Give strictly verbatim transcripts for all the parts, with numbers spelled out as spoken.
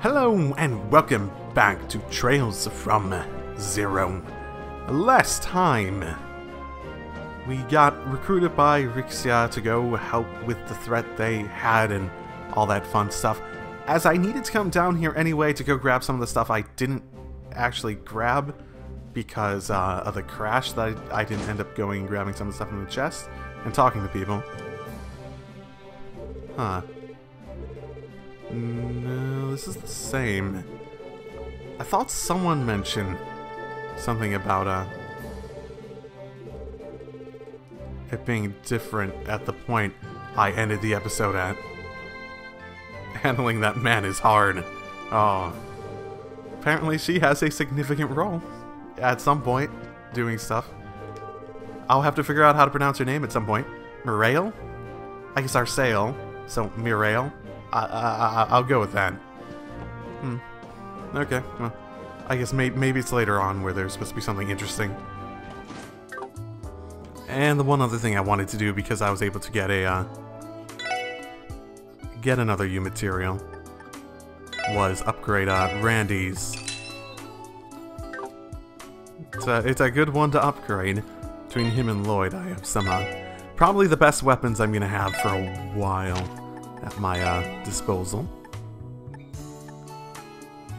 Hello and welcome back to Trails from Zero. Last time we got recruited by Rixia to go help with the threat they had and all that fun stuff. As I needed to come down here anyway to go grab some of the stuff I didn't actually grab because uh, of the crash that I, I didn't end up going and grabbing some of the stuff in the chest and talking to people. Huh. No, this is the same. I thought someone mentioned something about uh, it being different at the point I ended the episode at. Handling that man is hard. Oh. Apparently she has a significant role at some point doing stuff. I'll have to figure out how to pronounce her name at some point. Mirail? I guess Arsail, so Mirail. I, I, I'll go with that. Hmm. Okay, well, I guess may, maybe it's later on where there's supposed to be something interesting. And the one other thing I wanted to do, because I was able to get a, uh, get another U material, was upgrade uh, Randy's. It's a, it's a good one to upgrade. Between him and Lloyd, I have some, uh, probably the best weapons I'm gonna have for a while at my uh, disposal.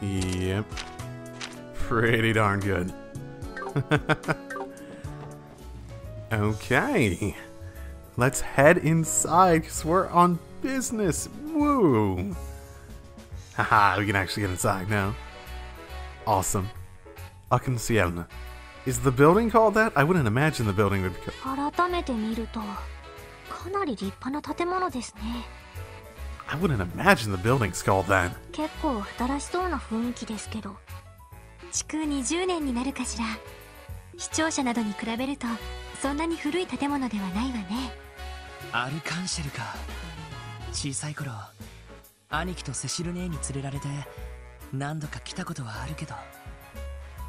Yep. Pretty darn good. Okay. Let's head inside because we're on business. Woo! Haha, we can actually get inside now. Awesome. Arc-en-Ciel. Is the building called that? I wouldn't imagine the building would be called. I wouldn't imagine the building's called that.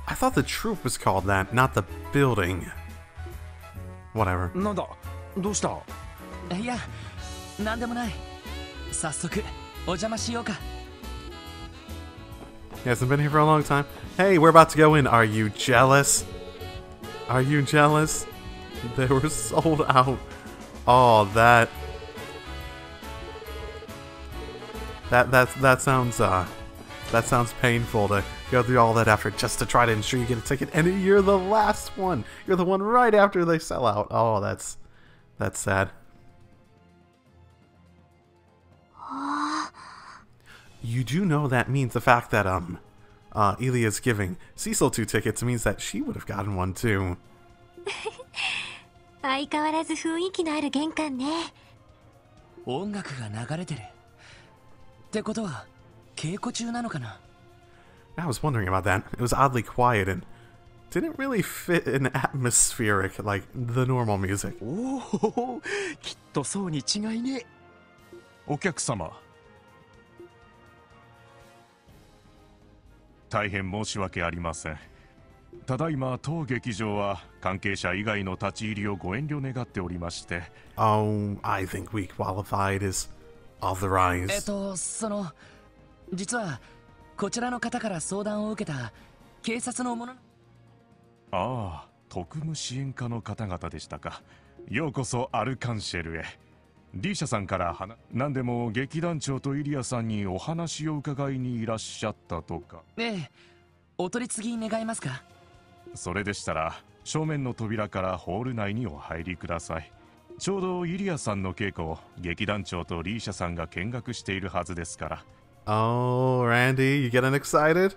I thought the troop was called that, not the building. Whatever. 早速お邪魔しようか. Hasn't been here for a long time. Hey, we're about to go in. Are you jealous? Are you jealous? They were sold out. Oh, that that that that sounds uh that sounds painful to go through all that effort just to try to ensure you get a ticket, and you're the last one. You're the one right after they sell out. Oh, that's that's sad. You do know that means the fact that um, uh, Ilya's giving Cecil two tickets means that she would have gotten one too. I was wondering about that. It was oddly quiet and didn't really fit an atmospheric like the normal music. Oh, きっとそうに違いね。お客様。 大変申し訳ありません。ただいま当劇場は関係者以外の立ち入りをご遠慮願っておりまして。Oh, I think we qualified as authorized. えっと、その実はこちらの方から相談を受けた警察の者。ああ、特務支援課の方々でしたか。ようこそアルカンシェルへ。リーシャさんから話、何でも劇団長とイリアさんにお話を伺いにいらっしゃったとか。ええ、お取り次ぎ願いますか。それでしたら正面の扉からホール内にお入りください。ちょうどイリアさんの稽古を劇団長とリーシャさんが見学しているはずですから。 Oh, Randy, you getting excited?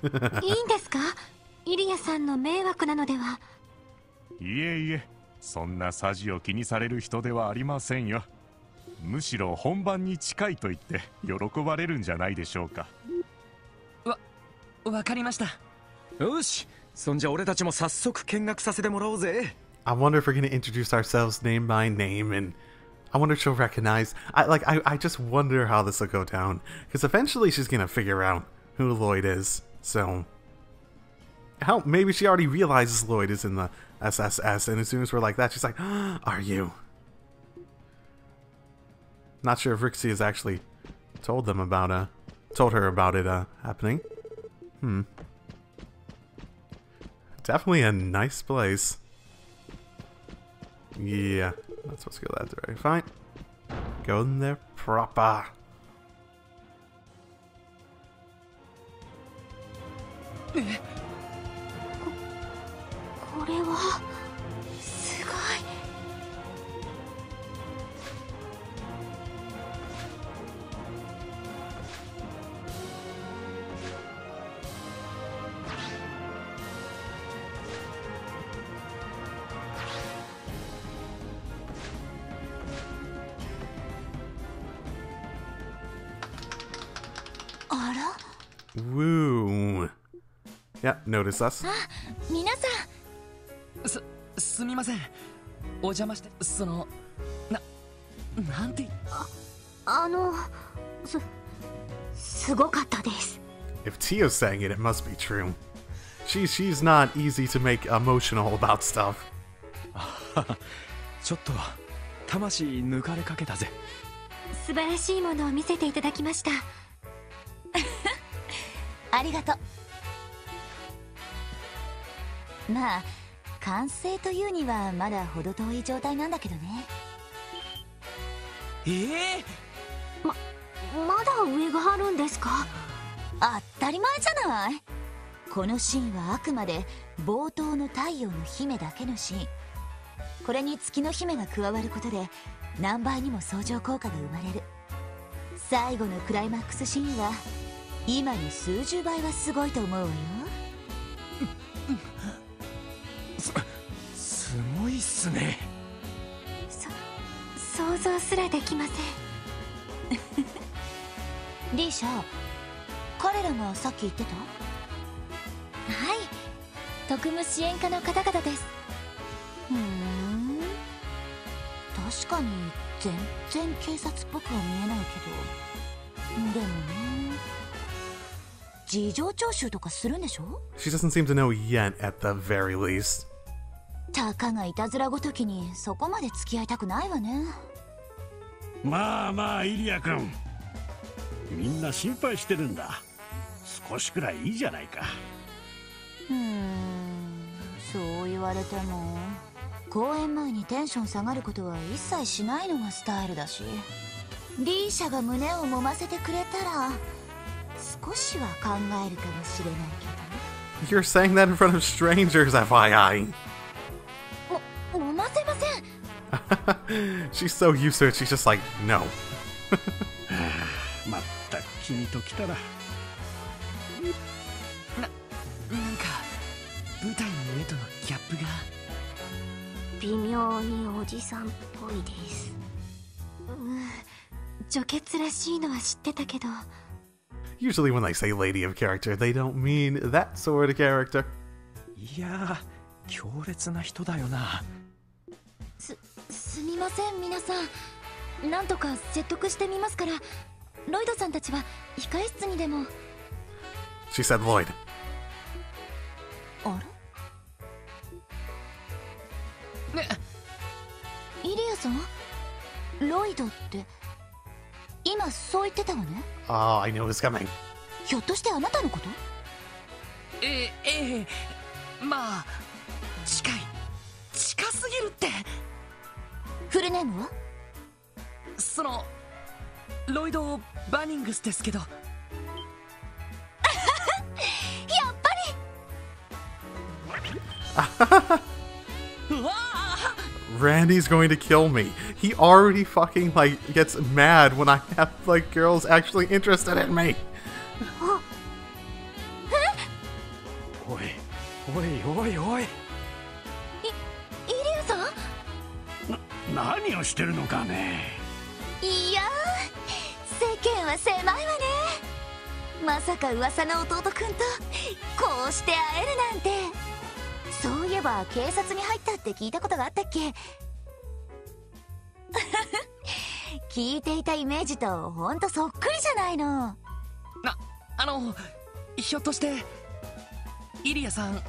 いいんですか、イリアさんの迷惑なのでは。いえいえ、 そんなさじを気にされる人ではありませんよ。むしろ本番に近いと言って喜ばれるんじゃないでしょうか。わ、わかりました。よし、そんじゃ俺たちも早速見学させてもらおうぜ。I wonder if we're gonna introduce ourselves name by name, and I wonder if she'll recognize. I like, I, I just wonder how this will go down, because eventually she's gonna figure out who Lloyd is. So how maybe she already realizes Lloyd is in the S S S, and as soon as we're like that, she's like, are you? Not sure if Rixia has actually told them about uh told her about it uh happening. Hmm. Definitely a nice place. Yeah, not supposed to go that direction. Fine. Go in there proper. Woo. Yeah, notice us. S すみません。お邪魔して、そのな、なんて、あ、あの、す、すごかったです。If Tio's saying it, it must be true. She she's not easy to make emotional about stuff. ちょっとは魂抜かれかけたぜ。素晴らしいものを見せていただきました。ありがとう。まあ、 完成というにはまだ程遠い状態なんだけどね。ええー、ままだ上があるんですか？当たり前じゃない。このシーンはあくまで冒頭の太陽の姫だけのシーン。これに月の姫が加わることで何倍にも相乗効果が生まれる。最後のクライマックスシーンは今の数十倍はすごいと思うわよ。 す, すごいっすね。そ想像すらできません。リーシャ、彼らがさっき言ってた？はい、特務支援課の方々です。ふーん、確かに全然警察っぽくは見えないけど、でもね、 事情聴取とかするんでしょ？ She doesn't seem to know yet, at the very least. たかがいたずらごときにそこまで付き合いたくないわね。まあまあ、イリア君。みんな心配してるんだ。少しくらいいいじゃないか。うーん、そう言われても。公演前にテンション下がることは一切しないのがスタイルだし。リーシャが胸を揉ませてくれたら 少しは考えるかもしれないけど。You're saying that in front of strangers, エフワイアイ。お、おませません。She's so used to it. She's just like, no. まったく君と来たら。な、なんか舞台の上とのギャップが微妙におじさんっぽいです。女傑らしいのは知ってたけど。 Usually when they say lady of character, they don't mean that sort of character. いや、強烈な人だよな。す、すみません皆さん。なんとか説得してみますから、ロイドさんたちは控え室にでも。She said Lloyd. あれ？ね、イリアさん？ロイドって 今そう言ってたわね。ああ、I know it's coming。ひょっとしてあなたのこと？ええええ、まあ近い、近すぎるって。フルネームは？そのロイド・バニングスですけど。やっぱり。うわあ！ Randy's going to kill me. He already fucking like gets mad when I have like girls actually interested in me. Oi, oi, oi, oi. Ilya-san? Nani o shiteru no ka ne? Iya, seken wa semai wa ne. Masaka uwasa no ototokun to kou shite aeru nante. そういえば警察に入ったって聞いたことがあったっけ？聞いていたイメージとほんとそっくりじゃないの。な、あの、ひょっとしてイリアさん、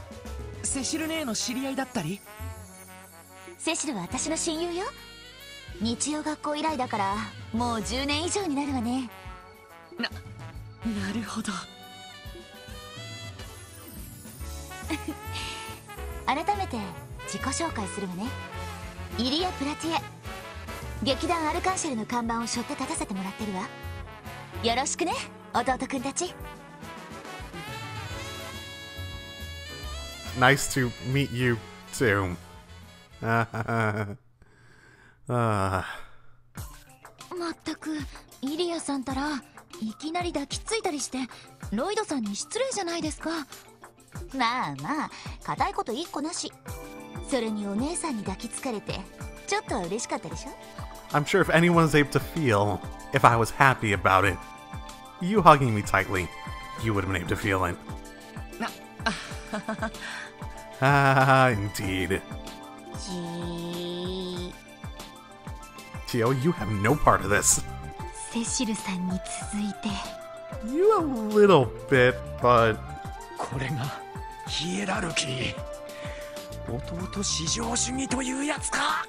セシル姉の知り合いだったり？セシルは私の親友よ。日曜学校以来だからもうじゅうねん以上になるわね。な、なるほど。改めて自己紹介するわね。イリア・プラティエ、劇団アルカンシェルの看板を背負って立たせてもらってるわ。よろしくね、弟くんたち。Nice to meet you too. Ah. Ah. まったく、イリアさんたらいきなり抱きついたりしてロイドさんに失礼じゃないですか。まあまあ、固いこと一個なし。それにお姉さんに抱きつかれてちょっとは嬉しかったでしょ。I'm sure if anyone's able to feel if I was happy about it, you hugging me tightly, you would have been able to feel it. Ah, indeed. Gee. Tio, you have no part of this. Cecil-san に続いて。You a little bit, but. これがヒエラルキー。弟至上主義というやつか。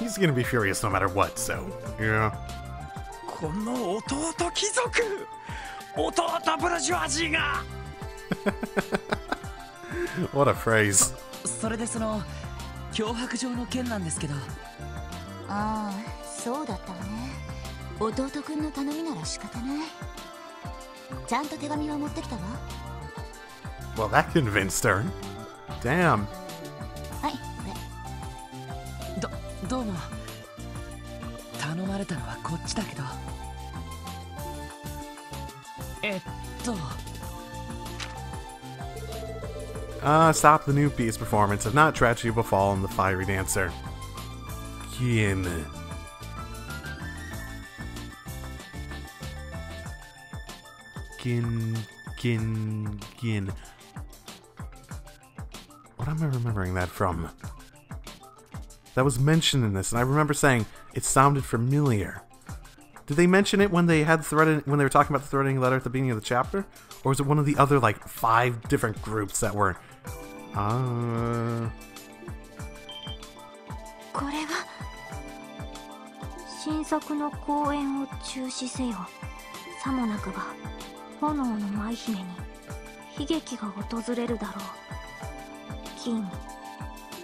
He's gonna be furious no matter what, so yeah. この弟貴族、弟ブルジュアジーが。What a phrase. それでその脅迫状の件なんですけど。ああ、そうだったわね。弟くんの頼みなら仕方ない。ちゃんと手紙は持ってきたわ。Well, that convinced her. Damn. はい、これ。ど、どうも。頼まれたのはこっちだけど。えっと。Ah, uh, stop the new piece performance if not tragedy befallen the fiery dancer. Gin. Gin, Gin, Gin. What am I remembering that from? That was mentioned in this, and I remember saying it sounded familiar. Did they mention it when they had threaded, when they were talking about the threading letter at the beginning of the chapter? Or was it one of the other, like, five different groups that were... Uh... これは新作の公演を中止せよ。さもなくば炎の舞姫に悲劇が訪れるだろう。金。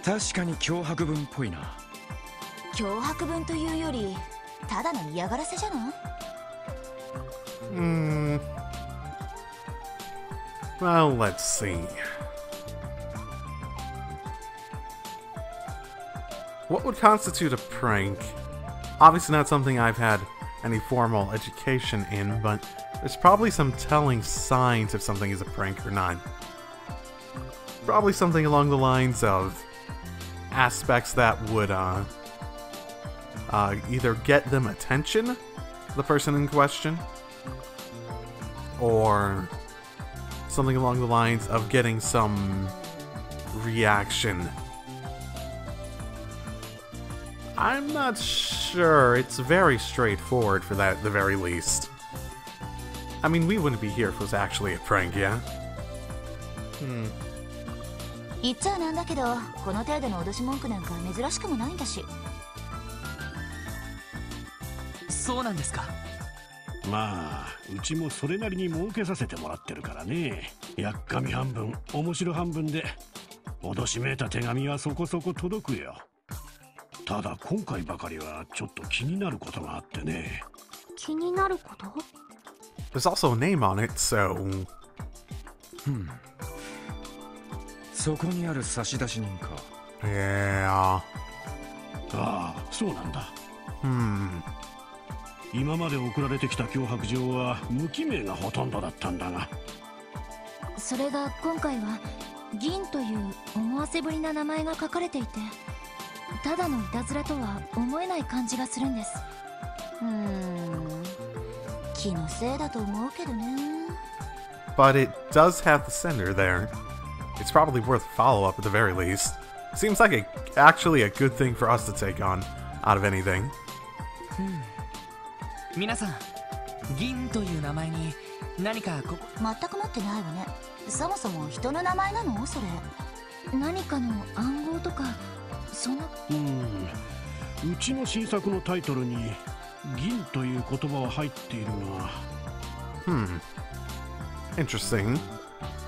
確かに脅迫文っぽいな。脅迫文というよりただの嫌がらせじゃない？うーん。Well, let's see. What would constitute a prank? Obviously not something I've had any formal education in, but there's probably some telling signs if something is a prank or not. Probably something along the lines of aspects that would uh, uh, either get them attention, the person in question, or... something along the lines of getting some reaction. I'm not sure. It's very straightforward for that at the very least. I mean, we wouldn't be here if it was actually a prank, yeah? Hmm. 言っちゃなんだけど、この程度の脅し文句なんか珍しくもないんだし。そうなんですか。まあ、うちもそれなりに儲けさせてもらってるからね。やっかみ半分、面白半分で脅しめいた手紙はそこそこ届くよ。ただ今回ばかりはちょっと気になることがあってね。気になること ？There's also a name on it, so. うん。そこにある差出人か。ええ。ああ、そうなんだ。うん。今まで送られてきた脅迫状は無記名がほとんどだったんだが、それが今回は銀という思わせぶりな名前が書かれていて、ただのいたずらとは思えない感じがするんです。うーん、気のせいだと思うけどね。 But it does have the sender there. It's probably worth follow-up at the very least. Seems like a, actually a good thing for us to take on out of anything. 皆さん、銀という名前に何かここ全く持ってないわね。そもそも人の名前なのそれ。何かの暗号とかそんな。うーん、うちの新作のタイトルに銀という言葉は入っているが。Hmm. Interesting.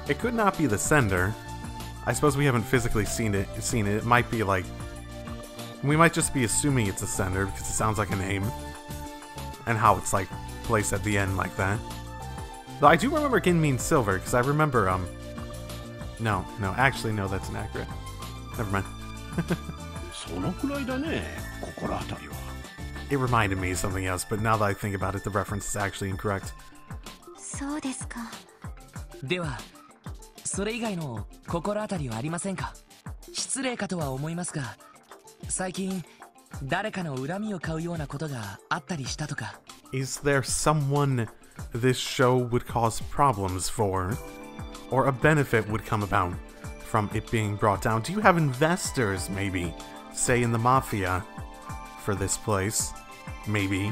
It could not be the sender. I suppose we haven't physically seen it. Seen it. It might be like we might just be assuming it's a sender because it sounds like a name and how it's like placed at the end like that. Though I do remember Gin means silver because I remember um. No, no, actually no, that's inaccurate. Never mind. It reminded me of something else, but now that I think about it, the reference is actually incorrect. そうですか。では、それ以外の心当たりはありませんか。失礼かとは思いますが、最近誰かの恨みを買うようなことがあったりしたとか。Is there someone this show would cause problems for, or a benefit would come about from it being brought down? Do you have investors, maybe, say in the mafia, for this place, maybe?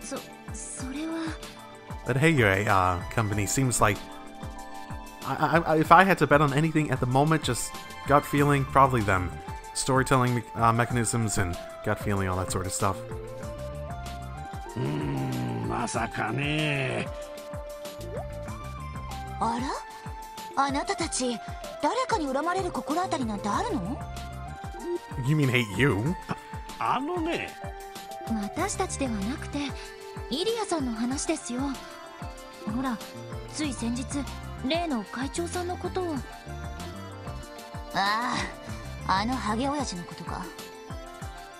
So, それは。That Heiwei uh, company seems like, I, I, if I had to bet on anything at the moment, just gut feeling, probably them. Storytelling me uh, mechanisms and gut feeling, all that sort of stuff. Hmm, masakane. Ara? あなたたち誰かに恨まれる心当たりなんてあるの? You mean hate you? あのね。私たちではなくて。イリアさんの話ですよ。ほら、つい先日例の会長さんのことを。ああ、あのハゲ親父のことか。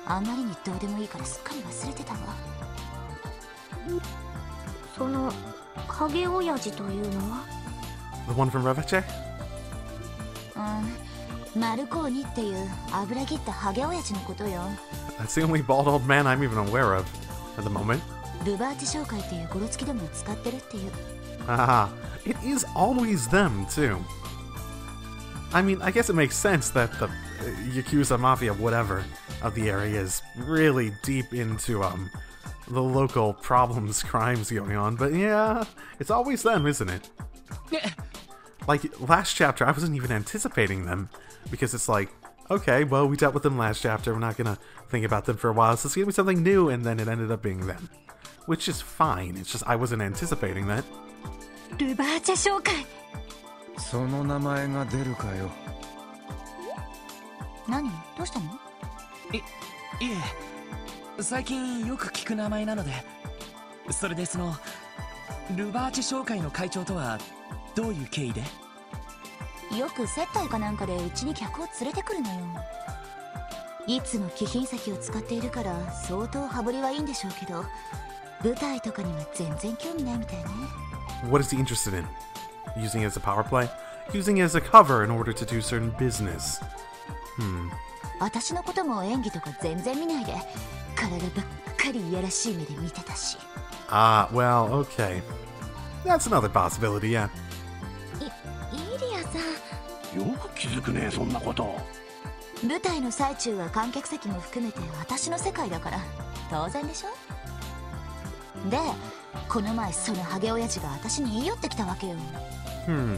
あまりにどうでもいいからすっかり忘れてたわ。そのハゲ親父というのは The one from Revache? うん、マルコーニっていう油切ったハゲ親父のことよ。That's the only bald old man I'm even aware of at the moment.ルバーテ紹介っていうゴロつきどもを使ってるっていう。Ah, it is always them too. I mean, I guess it makes sense that the Yakuza mafia, whatever, of the area is really deep into um the local problems, crimes going on. But yeah, it's always them, isn't it? Like last chapter, I wasn't even anticipating them because it's like, okay, well, we dealt with them last chapter. We're not gonna think about them for a while. So it's gonna be something new, and then it ended up being them.Which is fine. It's just I wasn't anticipating that. Revache 紹介。その名前が出るかよ。何？どうしたの？い、いえ、最近よく聞く名前なので、それでそのRevache商会の会長とはどういう経緯で？よく接待かなんかでうちに客を連れてくるのよ。いつも貴賓席を使っているから相当羽振りはいいんでしょうけど。舞台とかには全然興味ないみたいね。What is he interested in? Using it as a power play? Using it as a cover in order to do certain business. Hmm. 私のことも演技とか全然見ないで、体ばっかりいやらしい目で見てたし。Ah, well, okay. That's another possibility, yeah. イ、イリアさん。よく気づくね、そんなこと。舞台の最中は観客席も含めて私の世界だから、当然でしょ?で、この前そのハゲ親父が私に言い寄ってきたわけよ。Hmm.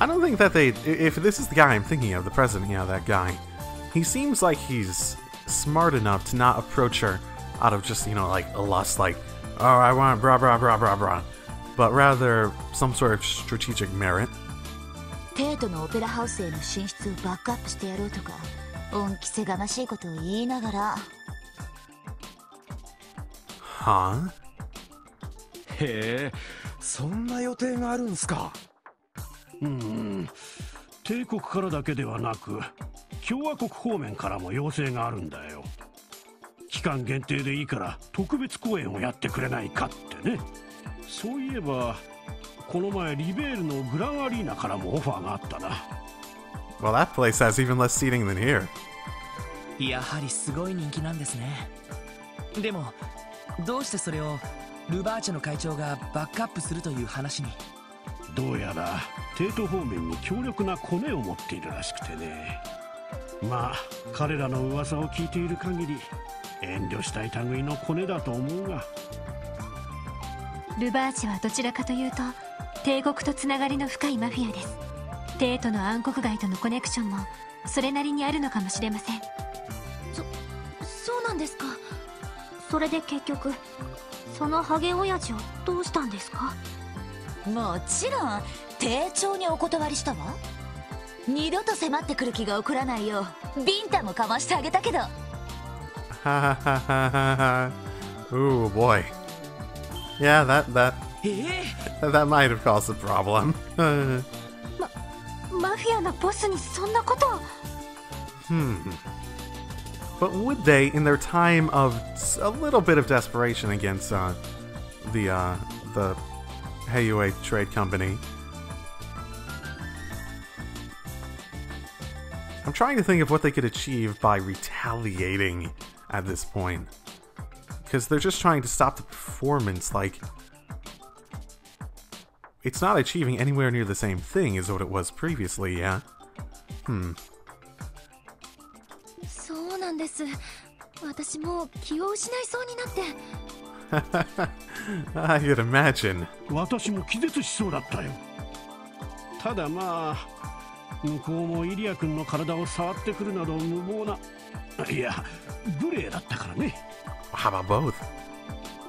I don't think that they. If this is the guy I'm thinking of, the president, yeah, that guy. He seems like he's smart enough to not approach her out of just, you know, like a lust, like, oh, I want blah blah blah blah blah, but rather some sort of strategic merit. 帝都のオペラハウスへの進出をバックアップしてやろうとか、恩着せがましいことを言いながら。はぁ、へえ、そんな予定があるんすか。うーん、帝国からだけではなく共和国方面からも要請があるんだよ。期間限定でいいから特別公演をやってくれないかってね。そういえばこの前リベールのグランアリーナからもオファーがあったな。 Well, that place has even less seating than here. やはりすごい人気なんですね。でもどうしてそれをRevacheの会長がバックアップするという話に。どうやら帝都方面に強力なコネを持っているらしくてね。まあ彼らの噂を聞いている限り遠慮したい類のコネだと思うが。ルバーシュはどちらかというと帝国とつながりの深いマフィアです。帝都の暗黒街とのコネクションもそれなりにあるのかもしれません。そそうなんですか。それで結局そのハゲ親父をどうしたんですか？もちろん丁重にお断りしたわ。二度と迫ってくる気が起こらないようビンタもかましてあげたけど。ははははは。Oh boy. Yeah, that that that might have caused a problem. マフィアのボスにそんなことを。Hmm. But would they, in their time of a little bit of desperation against uh, the uh, the Heiwei Trade Company? I'm trying to think of what they could achieve by retaliating at this point. Because they're just trying to stop the performance, like... It's not achieving anywhere near the same thing as what it was previously, yeah? Hmm. そうなんです。私もう気を失いそうになって。I could imagine. 私も気絶しそうだったよ。ただまあ。向こうもイリア君の体を触ってくるなど無謀な、いや無礼だったからね。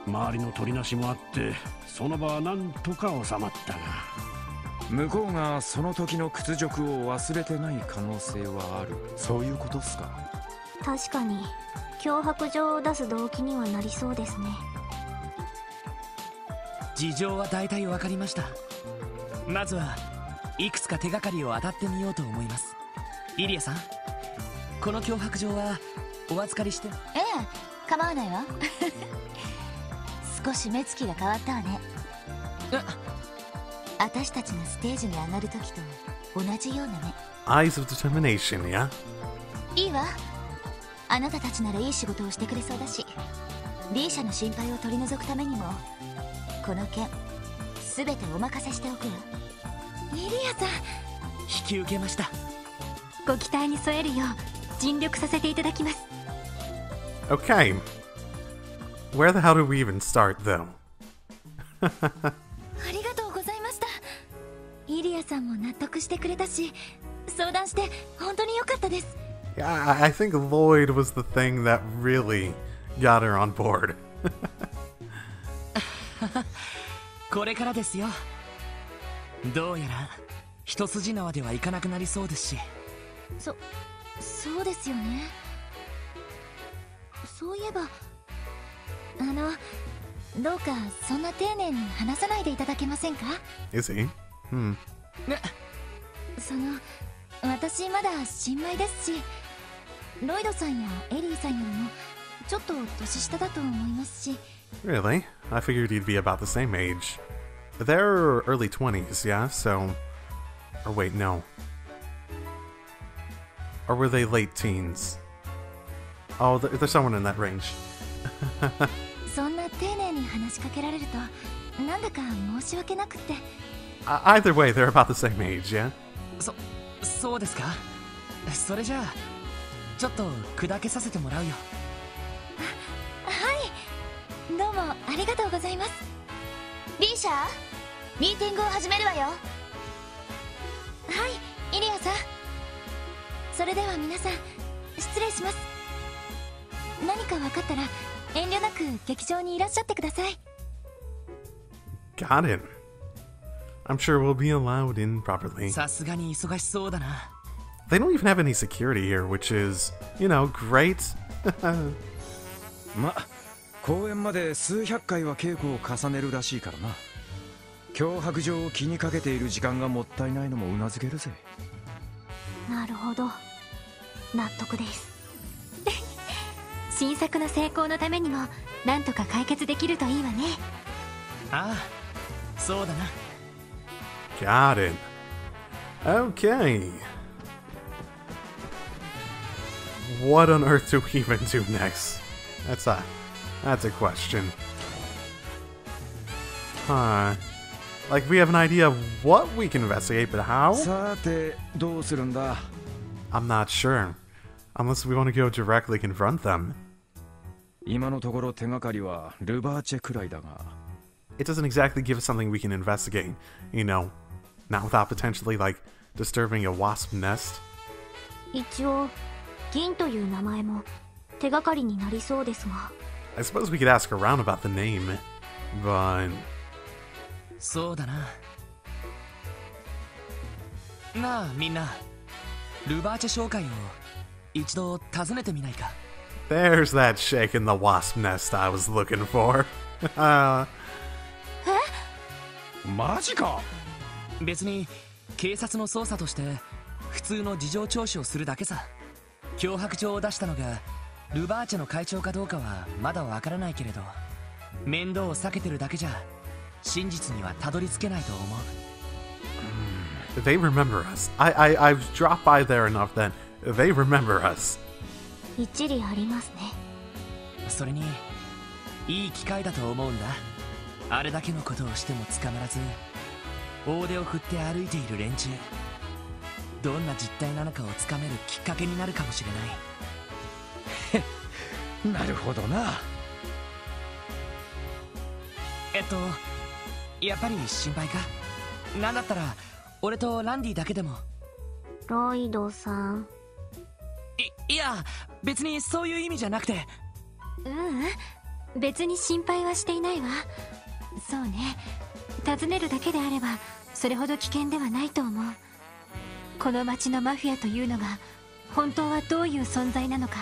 周りの取りなしもあってその場はなんとか収まったが、向こうがその時の屈辱を忘れてない可能性はある。そういうことっすか。確かに脅迫状を出す動機にはなりそうですね。事情は大体わかりました。まずはいくつか手がかりを当たってみようと思います。イリアさん、この脅迫状はお預かりして。ええ、構わないわ。少し目つきが変わったわね。あ私たちがステージに上がる時と同じような目。 Eyes of determination、yeah? いいわ。あなたたちならいい仕事をしてくれそうだし、 B 社の心配を取り除くためにもこの件全てお任せしておくわ。イリアさん、引き受けました。ご期待に添えるよう尽力させていただきます。 Okay. Where the hell do we even start though? ありがとうございました。イリアさんも納得してくれたし、相談して本当に良かったです。 Yeah, I think Lloyd was the thing that really got her on board. これからですよ。どうやら一筋縄ではいかなくなりそうですし。そそうですよね。そういえばあのどうかそんな丁寧に話さないでいただけませんか。えせん、うん、ね、その私まだ新米ですし、ロイドさんやエリーさんよりもちょっと年下だと思いますし。 Really? I figured you'd be about the same age. They're early twenties, yeah? So... Or wait, no. Or were they late teens? Oh, there's someone in that range. そんな丁寧に話しかけられると、なんだか申し訳なくて。Either way, they're about the same age, yeah? そ、そうですか。それじゃあ、ちょっと砕けさせてもらうよ。はい。どうもありがとうございます。B社、ミーティングを始めるわよ。はい、イリアさん。それでは皆さん失礼します。何か分かったら遠慮なく劇場にいらっしゃってください。 Got it. I'm sure we'll be allowed in properly. さすがに忙しそうだな。 They don't even have any security here, which is, you know, great. まあ公演まで数百回は稽古を重ねるらしいからな。脅迫状を気にかけている時間がもったいないのもうなずけるぜ。なるほど、納得です。新作の成功のためにもなんとか解決できるといいわね。ああ、そうだな。 Got it. Okay. What on earth do we even do next? That's a That's a question. Huh. Like, we have an idea of what we can investigate, but how? I'm not sure. Unless we want to go directly confront them. it doesn't exactly give us something we can investigate, you know, not without potentially, like, disturbing a wasp nest. 一応、銀という名前も手がかりになりそうですが。 I suppose we could ask around about the name, but... そうだな。なあ、みんな。ルバーチェ商会を一度訪ねてみないか。 There's that shake in the wasp nest I was looking for. え？マジか。別に警察の捜査として普通の事情聴取をするだけさ。脅迫状を出したのがルバーチェの会長かどうかはまだわからないけれど、面倒を避けてるだけじゃ真実にはたどり着けないと思う。They remember us. I, I, I've dropped by there enough that they remember us. 一理ありますね。それにいい機会だと思うんだ。あれだけのことをしても捕まらず、大手を振って歩いている連中。どんな実態なのかをつかめるきっかけになるかもしれない。なるほどな。えっと、やっぱり心配か？なんだったら俺とランディだけでも。ロイドさん。い、いや、別にそういう意味じゃなくて。ううん、別に心配はしていないわ。そうね、尋ねるだけであればそれほど危険ではないと思う。この町のマフィアというのが本当はどういう存在なのか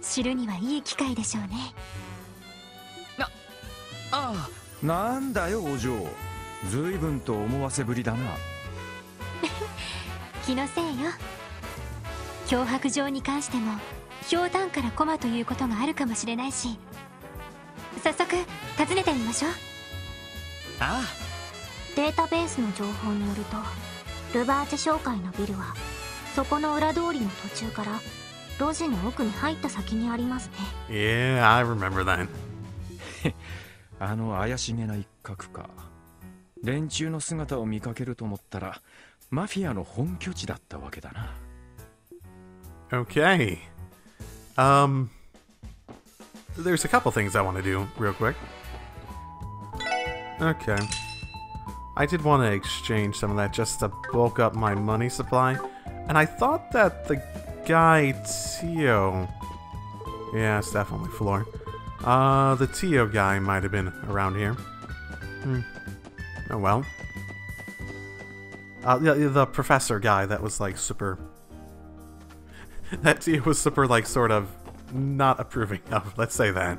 知るにはいい機会でしょうね。な、ああ。なんだよお嬢。随分と思わせぶりだな。気のせいよ。脅迫状に関してもひょうたんからコマということがあるかもしれないし、早速訪ねてみましょう。ああ。データベースの情報によると、ルバーチェ商会のビルはそこの裏通りの途中から路地の奥に入った先にありますね。Yeah, I remember that. あの怪しげな一角か。連中の姿を見かけると思ったらマフィアの本拠地だったわけだな。Okay. Um, there's a couple things I want to do real quick. Okay. I did want to exchange some of that just to bulk up my money supply. And I thought that the guy Tio... Yeah, it's definitely floor. Uh, the Tio guy might have been around here. Hmm. Oh well. Uh, the, the professor guy that was like super... That Tio was super like sort of not approving of, let's say that.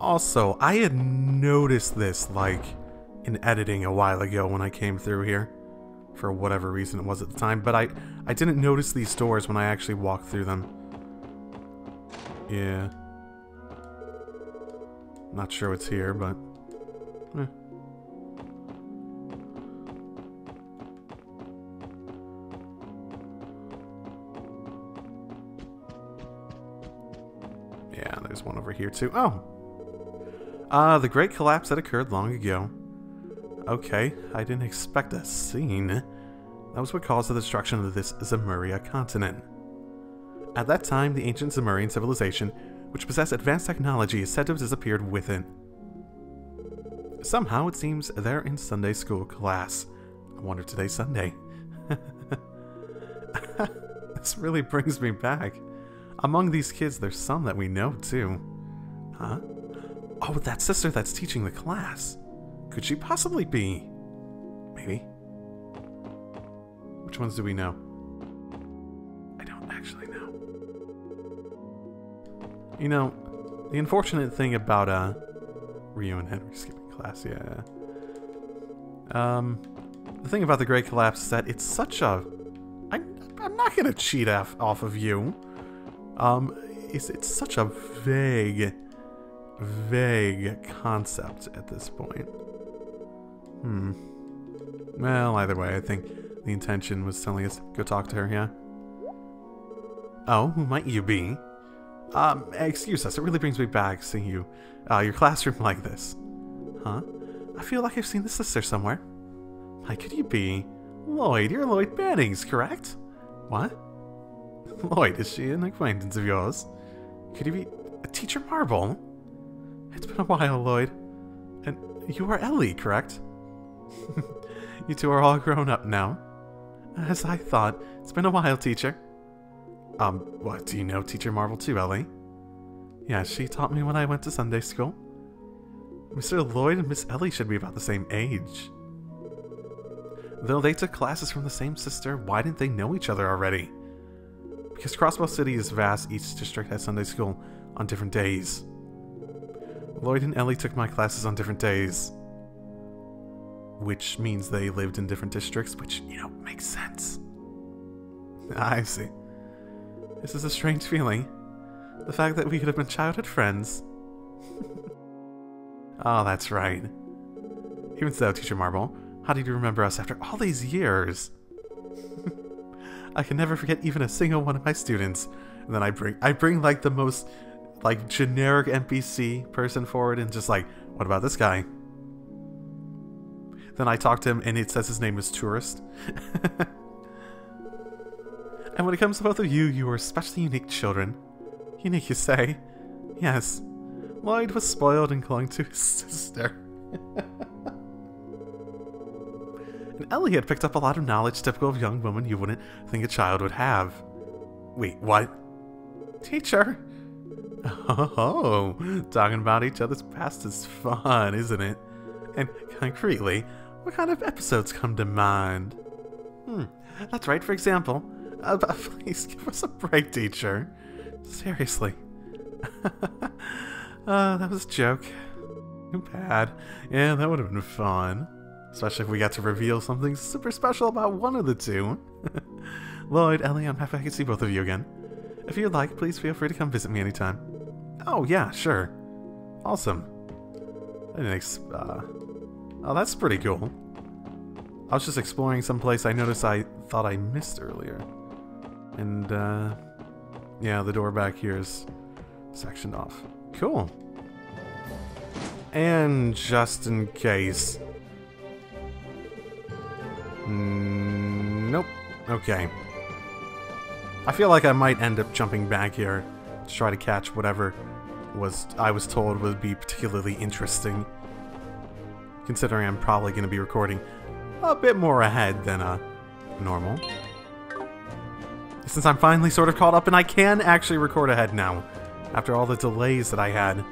Also, I had noticed this, like, in editing a while ago when I came through here. For whatever reason it was at the time, but I, I didn't notice these doors when I actually walked through them. Yeah. Not sure what's here, but... Eh. Yeah, there's one over here too. Oh! Uh, the Great Collapse that occurred long ago. Okay, I didn't expect a scene. That was what caused the destruction of this Zemurian continent. At that time, the ancient Zemurian civilization, which possessed advanced technology, is said to have disappeared with it. Somehow, it seems they're in Sunday school class. I wonder today's Sunday. This really brings me back. Among these kids, there's some that we know, too. Huh? Oh, that sister that's teaching the class. Could she possibly be? Maybe. Which ones do we know? I don't actually know. You know, the unfortunate thing about, uh... Ryo and Henry skipping class, yeah. Um, the thing about the Great Collapse is that it's such a... I'm, I'm not gonna cheat off, off of you. Um, it's, it's such a vague... vague concept at this point. Hmm. Well, either way, I think the intention was telling us go talk to her, yeah? Oh, who might you be? Um, excuse us, it really brings me back seeing you, uh, your classroom like this. Huh? I feel like I've seen this sister somewhere. Why could you be? Lloyd, you're Lloyd Bannings, correct? What? Lloyd, is she an acquaintance of yours? Could you be a teacher Marble? It's been a while, Lloyd. And you are Ellie, correct? You two are all grown up now. As I thought. It's been a while, teacher. Um, what, do you know Teacher Marvel too, Ellie? Yeah, she taught me when I went to Sunday school. Mister Lloyd and Miss Ellie should be about the same age. Though they took classes from the same sister, why didn't they know each other already? Because Crossbell City is vast, each district has Sunday school on different days. Lloyd and Ellie took my classes on different days. Which means they lived in different districts, which, you know, makes sense. I see. This is a strange feeling. The fact that we could have been childhood friends. Oh, that's right. Even so, Teacher Marble, how did you remember us after all these years? I can never forget even a single one of my students. And then I bring, I bring like the most, like, generic N P C person forward and just like, what about this guy? Then I talk to him and it says his name is Tourist. And when it comes to both of you, you are especially unique children. Unique, you say? Yes. Lloyd was spoiled and clung to his sister. And Ellie had picked up a lot of knowledge typical of young women you wouldn't think a child would have. Wait, what? Teacher! Oh, talking about each other's past is fun, isn't it? And concretely, what kind of episodes come to mind? Hmm, that's right, for example. Uh, please give us a break, teacher. Seriously. uh, that was a joke. Too bad. Yeah, that would have been fun. Especially if we got to reveal something super special about one of the two. Lloyd, Ellie, I'm happy I can see both of you again. If you'd like, please feel free to come visit me anytime. Oh, yeah, sure. Awesome. I didn't uh, oh, that's pretty cool. I was just exploring some place I noticed I thought I missed earlier. And, uh, yeah, the door back here is sectioned off. Cool. And just in case. Mm, nope. Okay. I feel like I might end up jumping back here to try to catch whatever was I was told would be particularly interesting. Considering I'm probably going to be recording a bit more ahead than uh, normal. Since I'm finally sort of caught up and I can actually record ahead now. After all the delays that I had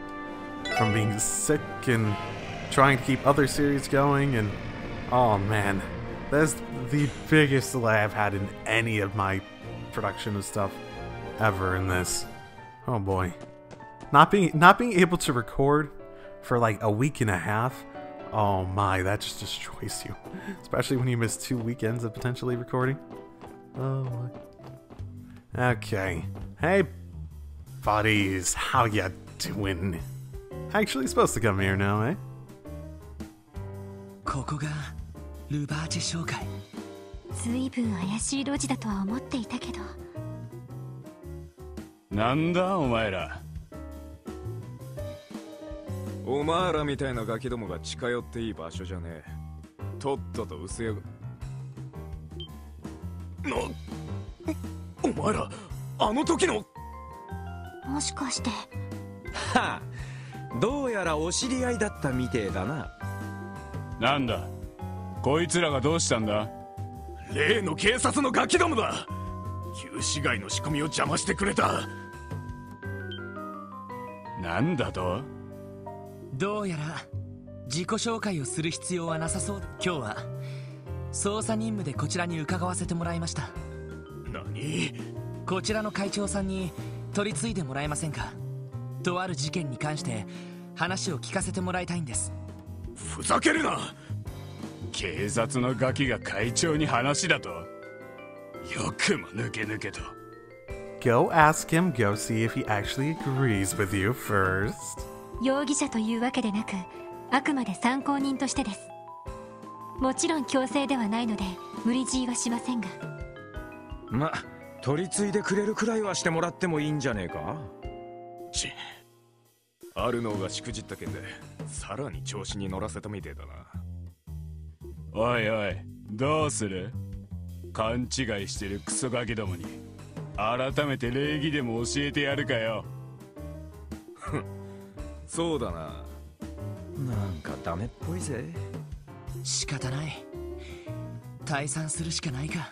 from being sick and trying to keep other series going and... Oh man, that's the biggest delay I've had in any of my production of stuff ever in this. Oh boy. Not being, not being able to record for like a week and a half. Oh my, that just destroys you. Especially when you miss two weekends of potentially recording. Oh my... Okay. Hey, buddies. How ya doing? Actually supposed to come here now, eh? No. お前ら、あの時の。もしかして。はあ、どうやらお知り合いだったみてえだな。なんだ。こいつらがどうしたんだ？例の警察のガキどもだ。旧市街の仕込みを邪魔してくれた。なんだと？どうやら自己紹介をする必要はなさそう。今日は捜査任務でこちらに伺わせてもらいました。 こちらの会長さんに取り継いでもらえませんか？とある事件に関して話を聞かせてもらいたいんです。ふざけるな。警察のガキが会長に話だと。よくも抜け抜けと。 Go ask him, go see if he actually agrees with you first。容疑者というわけでなく、あくまで参考人としてです。もちろん強制ではないので無理強いはしませんが。 ま、取り継いでくれるくらいはしてもらってもいいんじゃねえか。ち、あるのがしくじった件でさらに調子に乗らせたみてえだな。おいおい、どうする？勘違いしてるクソガキどもに改めて礼儀でも教えてやるかよ。そうだな。なんかダメっぽいぜ。仕方ない、退散するしかないか。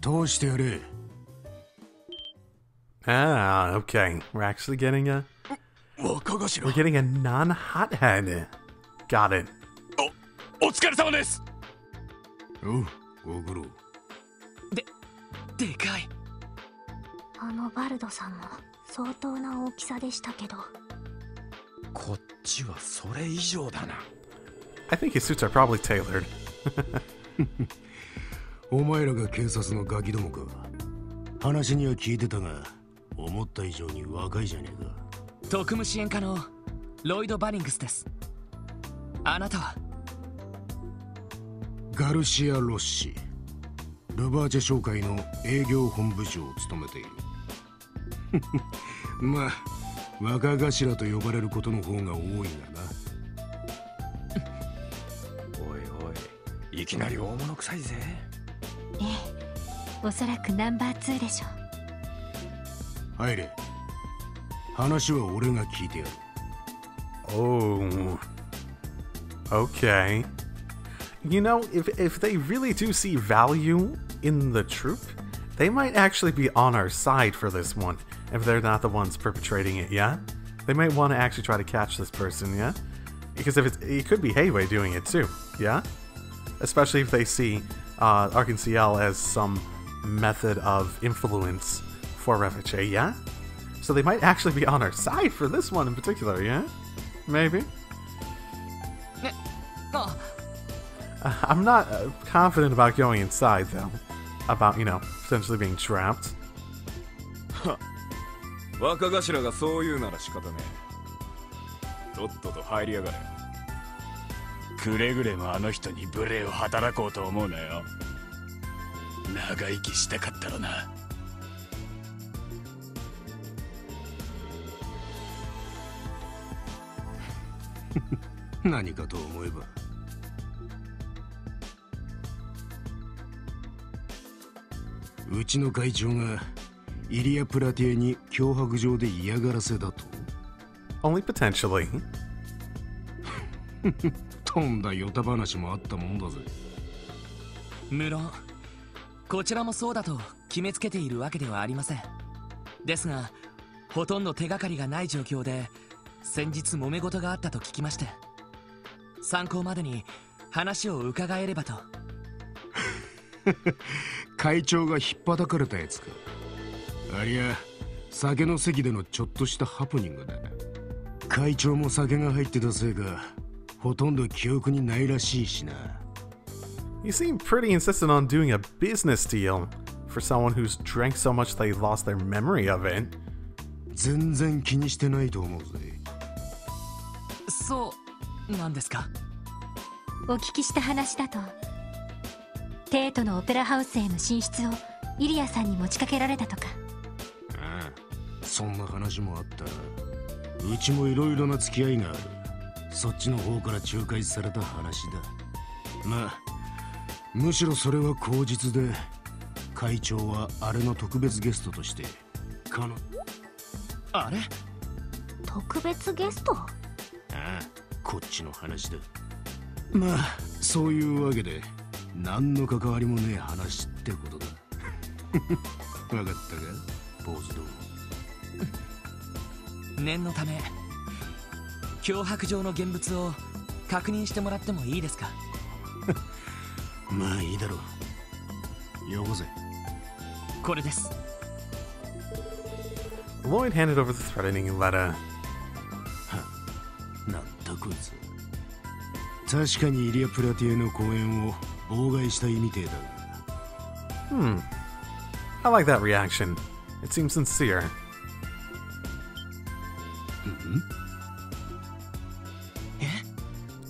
通してやれ。 Ah, okay. We're actually getting a... We're getting a non-hothead. Got it. Oh, otsukaresama desu. Oh, gogoro. De, dekai. あのバルドさんも相当な大きさでしたけど。こっちはそれ以上だな。I think his suits are probably tailored. お前らが警察のガキどもか。話には聞いてたが、思った以上に若いじゃねえか。特務支援課のロイド・バニングスです。あなたはガルシア・ロッシ、ルバーチェ商会の営業本部長を務めている。まあ、若頭と呼ばれることの方が多いんだな。おいおい、いきなり大物臭いぜ。ええ、おそらくナンバーツーでしょう。入れ。話は俺が聞いてやる。Oh. Okay. You know, if if they really do see value in the troop, they might actually be on our side for this one. If they're not the ones perpetrating it, yeah? They might want to actually try to catch this person, yeah? Because if it's, it could be Heiwei doing it too, yeah? Especially if they see uh, Arc-en-Ciel as some method of influence for Revache, yeah? So they might actually be on our side for this one in particular, yeah? Maybe? Uh, I'm not uh, confident about going inside, though. About, you know, potentially being trapped. Huh. 若頭がそう言うなら仕方ねえ。とっとと入りやがれ。くれぐれもあの人に無礼を働こうと思うなよ。長生きしたかったらな。何かと思えば。うちの会長がイリア・プラティエに脅迫状で嫌がらせだと。Only potentially. とんだヨタ話もあったもんだぜ。無論、こちらもそうだと決めつけているわけではありません。ですが、ほとんど手がかりがない状況で、先日揉め事があったと聞きまして、参考までに話を伺えればと。会長がひっぱたかれたやつか。ありゃ、酒の席でのちょっとしたハプニングだ。会長も酒が入ってたせいか、ほとんど記憶にないらしいしな。You seem pretty insistent on doing a business deal for someone who's drank so much they lost their memory of it. 全然気にしてないと思うぜ。そうなんですか。お聞きした話だと、帝都のオペラハウスへの進出をイリアさんに持ちかけられたとか。そんな話もあった。うちもいろいろな付き合いがある。そっちの方から仲介された話だ。まあ、むしろそれは口実で、会長はあれの特別ゲストとしてかの。あれ、特別ゲスト？ああ、こっちの話だ。まあ、そういうわけで何の関わりもねえ話ってことだ。わかったか、ポーズどう。念のため、脅迫状の現物を確認してもらってもいいですか。まあいいだろう。よこせ。これです。 Lloyd handed over the threatening letter. なんだこいつ。確かにイリア・プラティエの公演を妨害したいみてえだが。 Hmm. I like that reaction. It seems sincere. え？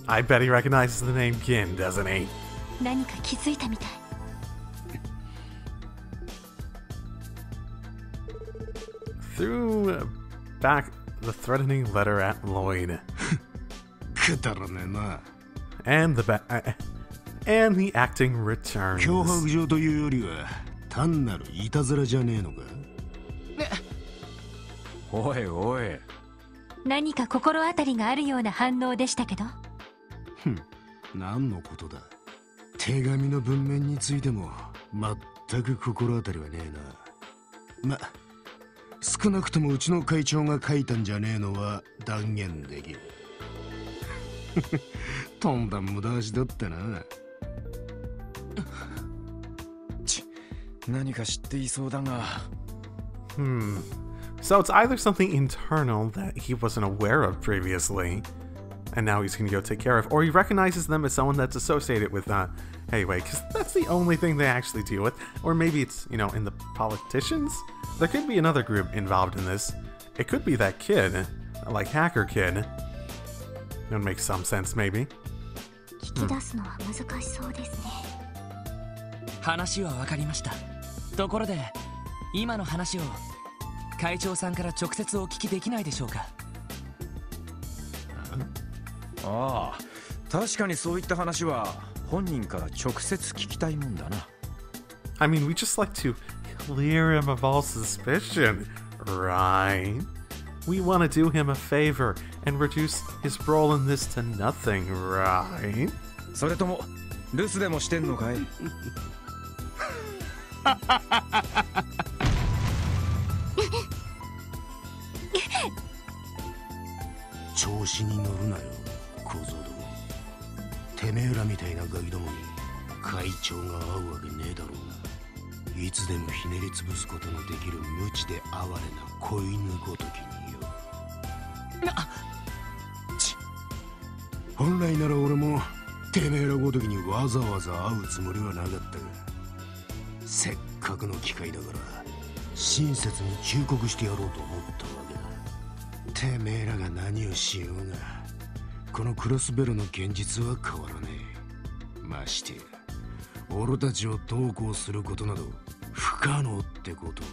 I bet he recognizes the name Gin, doesn't he? 何か気づいたみたい。Threw back the threatening letter at Lloyd. くだらねえな。 And the ba- and the acting returns. 脅迫状というよりは単なるいたずらじゃねえのか。おいおい。何か心当たりがあるような反応でしたけど。ふん、何のことだ。手紙の文面についても全く心当たりはねえな。ま、少なくともうちの会長が書いたんじゃねえのは断言できる。とんだ無駄足だったな。ち、何か知っていそうだが。Hmm. So it's either something internal that he wasn't aware of previously, and now he's going to go take care of, or he recognizes them as someone that's associated with that. Anyway, because that's the only thing they actually deal with. Or maybe it's, you know, in the politicians? There could be another group involved in this. It could be that kid, like hacker kid. It would make some sense, maybe. Hmm. 今の話を会長さんから直接お聞きできないでしょうか。ああ、確かにそういった話は本人から直接聞きたいもんだな。I mean, we just like to clear him of all suspicion, right? We want to do him a favor and reduce his role in this to nothing, right? それとも留守でもしてんのかい？調子に乗るなよ、小僧ども。てめえらみたいなガキどもに会長が会うわけねえだろうな。いつでもひねり潰すことのできる無知で哀れな子犬ごときによ。な、ち、本来なら俺もてめえらごときにわざわざ会うつもりはなかったが、せっかくの機会だから親切に忠告してやろうと思ったわけだ。てめえらが何をしようが、このクロスベルの現実は変わらねえ。ましてや、俺たちをどうこうすることなど不可能ってこと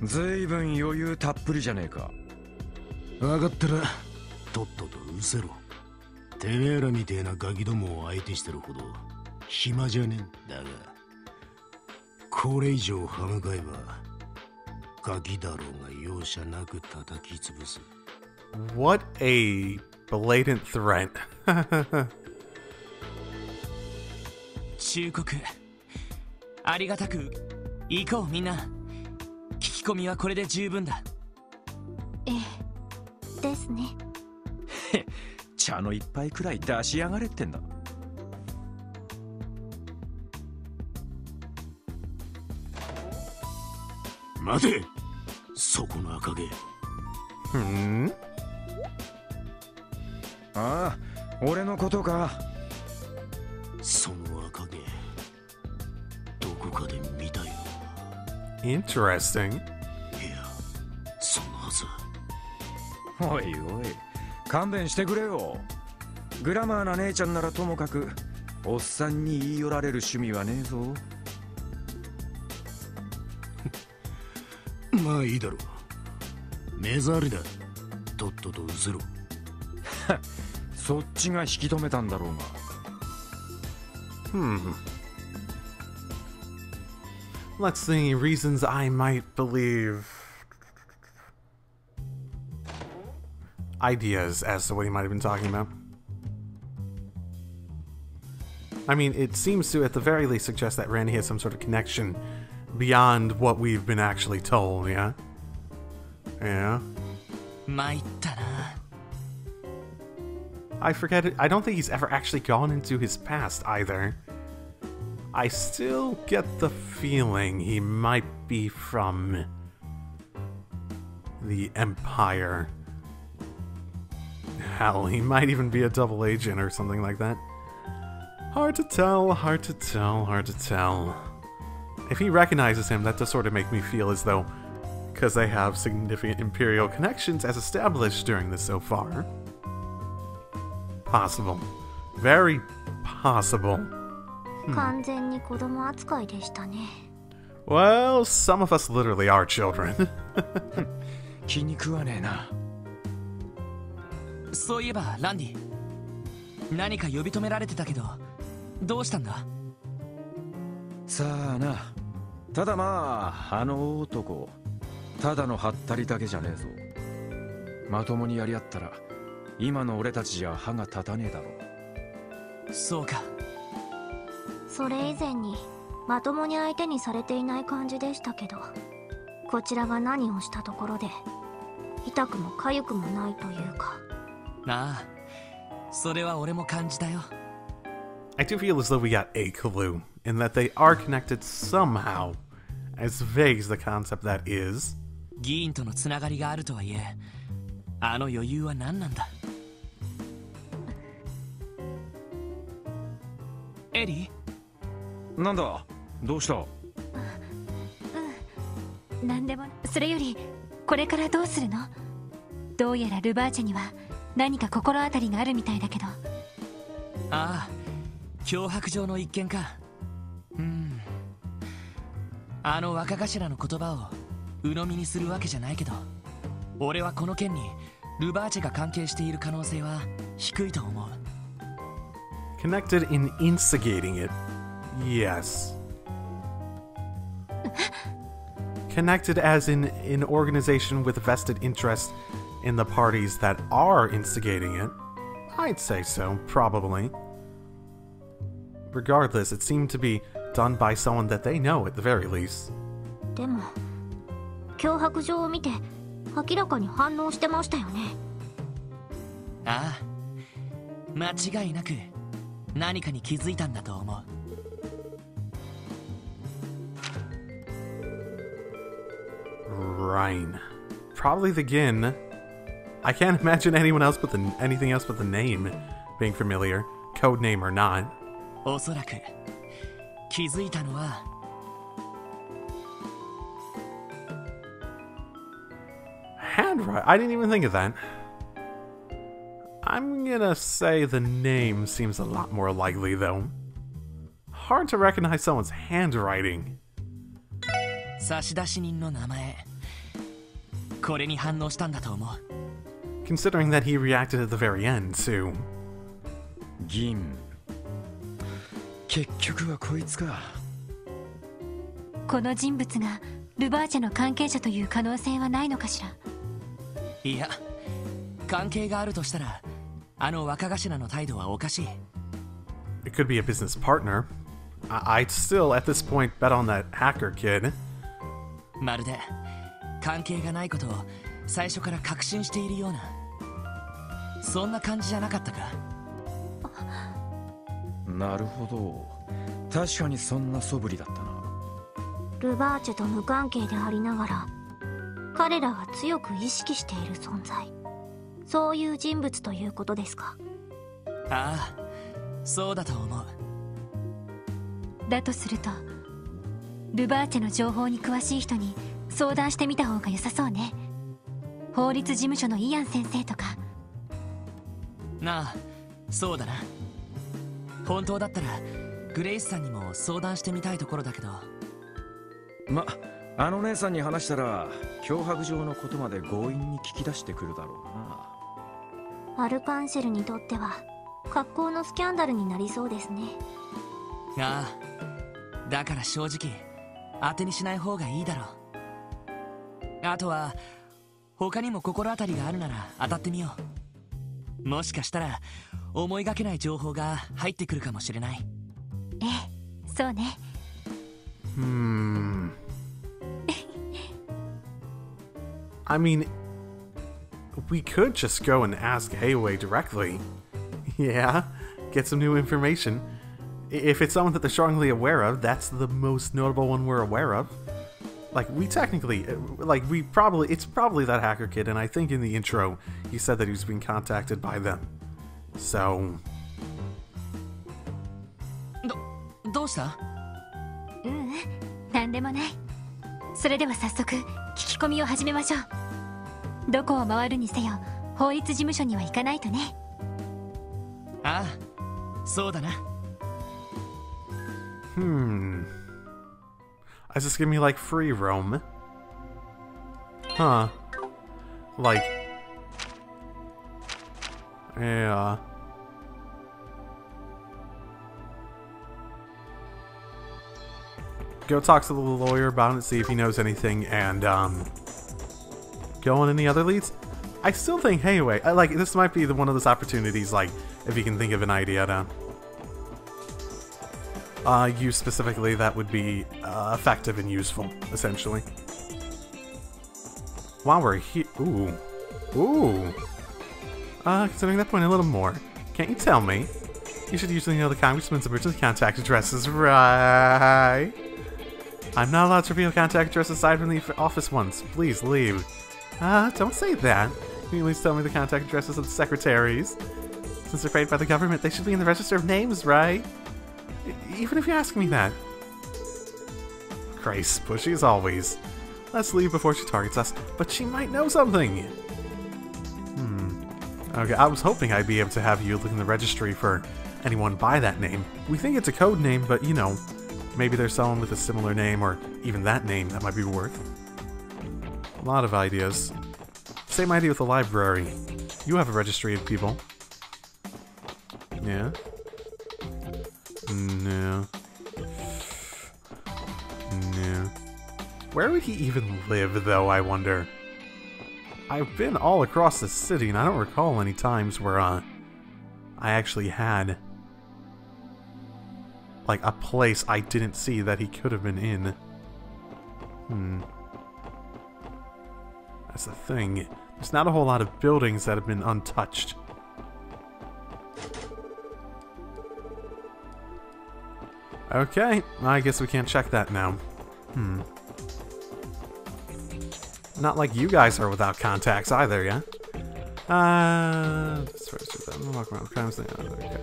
な。ずいぶん余裕たっぷりじゃねえか。分かったらとっととうせろ。てめえらみてえなガキどもを相手してるほど暇じゃねえんだが、これ以上歯向かえば。What a blatant threat. 忠告。ありがたく。行こうみんな。聞き込みはこれで十分だ。ええ、ですね。茶の一杯くらい出しやがれってんだ。待て、そこの赤毛。ふん。ああ、俺のことか。その赤毛、どこかで見たよ。Interesting。いや、そのはず。おいおい、勘弁してくれよ。グラマーな姉ちゃんならともかく、おっさんに言い寄られる趣味はねえぞ。まあいいだろう。目障りだ。とっととうせろ。そっちが引き止めたんだろうが。Hmm. Let's see reasons I might believe. Ideas as to what he might have been talking about. I mean, it seems to, at the very least, suggest that Randy has some sort of connection. Beyond what we've been actually told, yeah? Yeah. I forget it. I don't think he's ever actually gone into his past either. I still get the feeling he might be from the Empire. Hell, he might even be a double agent or something like that. Hard to tell, hard to tell, hard to tell. If he recognizes him, that does sort of make me feel as though, because they have significant Imperial connections as established during this so far. Possible. Very possible. Hmm. Well, some of us literally are children. 気に食わねえな。そういえば、ランディ。何か呼び止められてたけど、どうしたんだ？さあな。ただまあ、あの男、ただのハッタリだけじゃねえぞ。まともにやり合ったら今の俺たちじゃ歯が立たねえだろ。そうか。それ以前にまともに相手にされていない感じでしたけど、こちらが何をしたところで痛くも痒くもないというか。ああ、それは俺も感じたよ。I do feel as though we got a clue in that they are connected somehow, as vague as the concept that is. 議員とのつながりがあるとはいえ、あの余裕は何なんだ。エリー、なんだ、どうした？うん、なんでも。それよりこれからどうするの？どうやらルバーチェには何か心当たりがあるみたいだけど。ああ、脅迫状の一件か。うん、あの若頭の言葉を鵜呑みにするわけじゃないけど、俺はこの件にルバーチェが関係している可能性は低いと思う。 Connected in instigating it. Yes. Connected as in an organization with vested interest in the parties that are instigating it. I'd say so, probably. Regardless, it seemed to be done by someone that they know at the very least. でも、脅迫状を見て明らかに反応してましたよね。ああ、間違いなく何かに気づいたんだと思う。Ryan, probably the Gin. I can't imagine anyone else but the anything else but the name being familiar, code name or not. おそらく気づいたのは。Handwriting? I didn't even think of that. I'm gonna say the name seems a lot more likely, though. Hard to recognize someone's handwriting. 差出人の名前。これに反応したんだと思う。Considering that he reacted at the very end too. 銀。結局はこいつか。この人物がルバーチェの関係者という可能性はないのかしら。いや、関係があるとしたらあの若頭の態度はおかしい。 It could be a business partner. I I'd still at this point bet on that hacker kid. まるで関係がないことを最初から確信しているような、そんな感じじゃなかったか。なるほど、確かにそんな素振りだったな。ルバーチェと無関係でありながら彼らは強く意識している存在、そういう人物ということですか。ああ、そうだと思う。だとするとルバーチェの情報に詳しい人に相談してみた方が良さそうね。法律事務所のイアン先生とか。なあ、そうだな。本当だったらグレイスさんにも相談してみたいところだけど。ま、あの姉さんに話したら脅迫状のことまで強引に聞き出してくるだろうな。アルカンシェルにとっては格好のスキャンダルになりそうですね。ああ、だから正直当てにしない方がいいだろう。あとは他にも心当たりがあるなら当たってみよう。もしかしたら思いがけない情報が入ってくるかもしれない。ええ、そうね。うーん。I mean, we could just go and ask Hayway directly. Yeah, get some new information. If it's someone that they're strongly aware of, that's the most notable one we're aware of. Like, we technically, like, we probably, it's probably that hacker kid, and I think in the intro, he said that he was being contacted by them.So. ど、どうした？うん、なんでもない。それでは早速聞き込みを始めましょう。どこを回るにせよ法律事務所には行かないとね。ああ、そうだな。Hmm. Is this gonna be like free roam? Huh? Like.Yeah. Go talk to the lawyer about it, see if he knows anything, and um, going. Any other leads? I still think Heiwei. I, like, this might be the one of those opportunities, like, if you can think of an idea to... Uh, you specifically, that would be uh, effective and useful, essentially. While we're here... Ooh. Ooh. Uh, considering that point a little more. Can't you tell me? You should usually know the congressman's emergency contact addresses, right? I'm not allowed to reveal contact addresses aside from the office ones. Please leave. Uh, don't say that. Can you at least tell me the contact addresses of the secretaries? Since they're paid by the government, they should be in the register of names, right? Even if you ask me that. Christ, pushy as always. Let's leave before she targets us, but she might know something! Hmm. Okay, I was hoping I'd be able to have you look in the registry for anyone by that name. We think it's a code name, but you know, maybe there's someone with a similar name, or even that name that might be worth. A lot of ideas. Same idea with the library. You have a registry of people. Yeah? No. No. Where would he even live, though, I wonder? I've been all across the city, and I don't recall any times where, uh, I actually had, like, a place I didn't see that he could have been in. Hmm. That's the thing. There's not a whole lot of buildings that have been untouched. Okay, I guess we can't check that now. Hmm. Not like you guys are without contacts either, yeah? Uh, walk around crimes. Okay.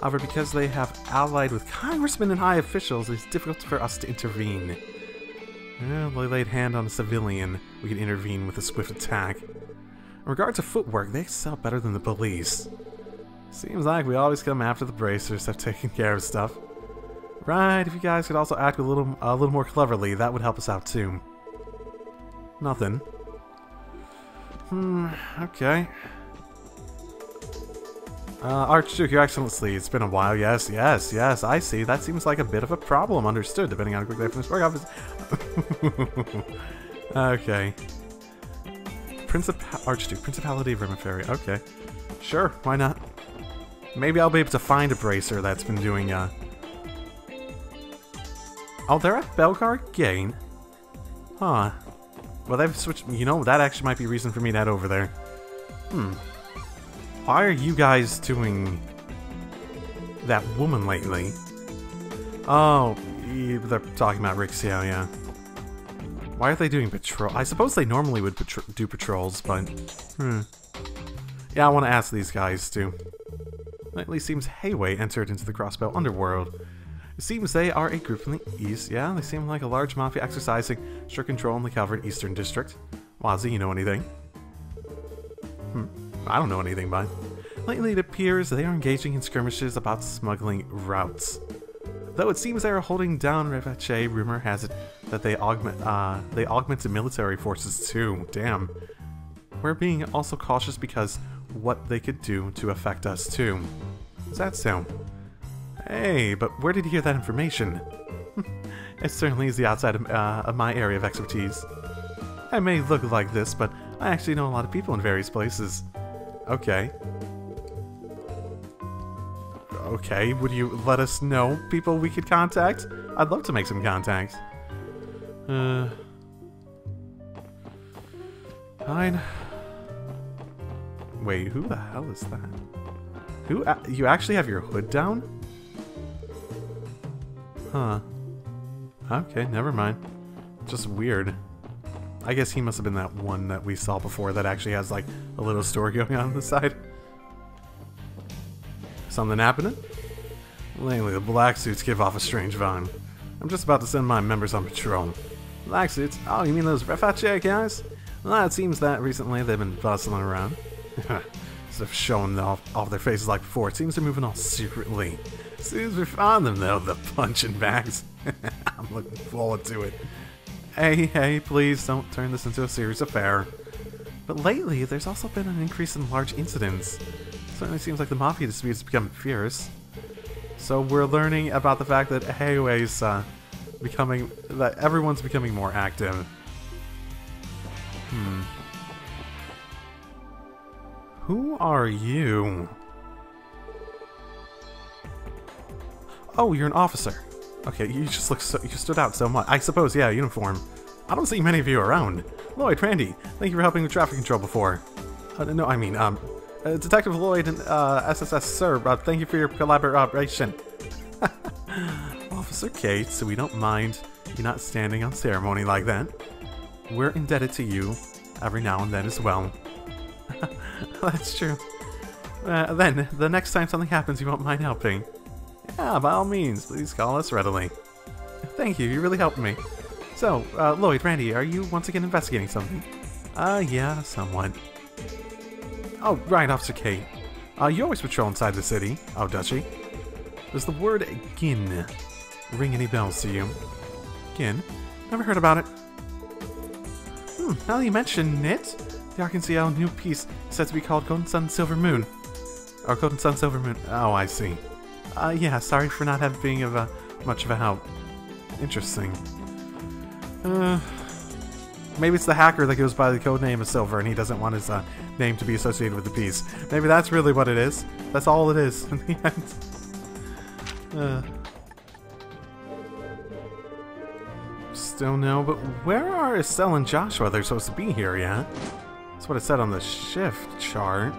However, because they have allied with congressmen and high officials, it's difficult for us to intervene. Well, they laid hand on a civilian. We can intervene with a swift attack. In regard to footwork, they excel better than the police. Seems like we always come after the bracers have taken care of stuff. Right, if you guys could also act a little a little more cleverly, that would help us out too. Nothing. Hmm, okay. Uh, Archduke, Your Excellency, it's been a while, yes, yes, yes, I see. That seems like a bit of a problem, understood, depending on how quickly I finish work office. Okay. Princip- Archduke, Principality of River Ferry, okay. Sure, why not? Maybe I'll be able to find a bracer that's been doing, uh... Oh, they're at Belgard again? Huh. Well, they've switched... You know, that actually might be a reason for me to head over there. Hmm. Why are you guys doing... that woman lately? Oh, they're talking about Rixia, yeah. Why are they doing patrol? I suppose they normally would patro do patrols, but... Hmm. Yeah, I want to ask these guys, too. Lately seems Heiwei entered into the Crossbell underworld. It seems they are a group from the east, yeah? They seem like a large mafia exercising strict control in the Calvard Eastern District. Wazzy, you know anything? Hmm, I don't know anything, but... Lately, it appears they are engaging in skirmishes about smuggling routes. Though it seems they are holding down Revache, rumor has it that they augment, uh, they augment the military forces too. Damn. We're being also cautious because what they could do to affect us too. Does that sound? Hey, but where did you hear that information? It certainly is the outside of, uh, of my area of expertise. I may look like this, but I actually know a lot of people in various places. Okay. Okay, would you let us know people we could contact? I'd love to make some contacts. Uh... Fine. Wait, who the hell is that? Who a- you actually have your hood down? Huh. Okay, never mind. Just weird. I guess he must have been that one that we saw before that actually has, like, a little story going on on the side. Something happening? Lately, the black suits give off a strange vibe. I'm just about to send my members on patrol. Black suits? Oh, you mean those Refache guys? Well, it seems that recently they've been bustling around. Instead of showing off, off their faces like before, it seems they're moving all secretly. As soon as we find them, though, the punching bags. I'm looking forward to it. Hey, hey, please don't turn this into a serious affair. But lately, there's also been an increase in large incidents. Certainly seems like the mafia disputes have become fierce. So we're learning about the fact that Heiwei's, uh, becoming... that everyone's becoming more active. Hmm. Who are you? Oh, you're an officer. Okay, you just look so, you stood out so much. I suppose, yeah, uniform. I don't see many of you around. Lloyd, Randy, thank you for helping with traffic control before. Uh, no, I mean, um, uh, Detective Lloyd and uh, S S S Sir, uh, thank you for your collaboration. Officer Kate, so we don't mind you not standing on ceremony like that. We're indebted to you every now and then as well. That's true. Uh, then, the next time something happens, you won't mind helping. Yeah, by all means, please call us readily. Thank you, you really helped me. So, uh, Lloyd, Randy, are you once again investigating something? Uh, yeah, somewhat. Oh, right, Officer Kate. Uh, you always patrol inside the city. Oh, does she? Does the word Gin ring any bells to you? Gin? Never heard about it. Hmm, now that you mention it, the Arc-en-Ciel new piece is said to be called Golden Sun Silver Moon. Or Golden Sun Silver Moon. Oh, I see. Uh, yeah, sorry for not having being of a, much of a help. Interesting. Uh, maybe it's the hacker that goes by the codename of Silver and he doesn't want his uh, name to be associated with the piece. Maybe that's really what it is. That's all it is in the end. Uh, still no, but where are Arsail and Joshua? They're supposed to be here, yeah? That's what it said on the shift chart.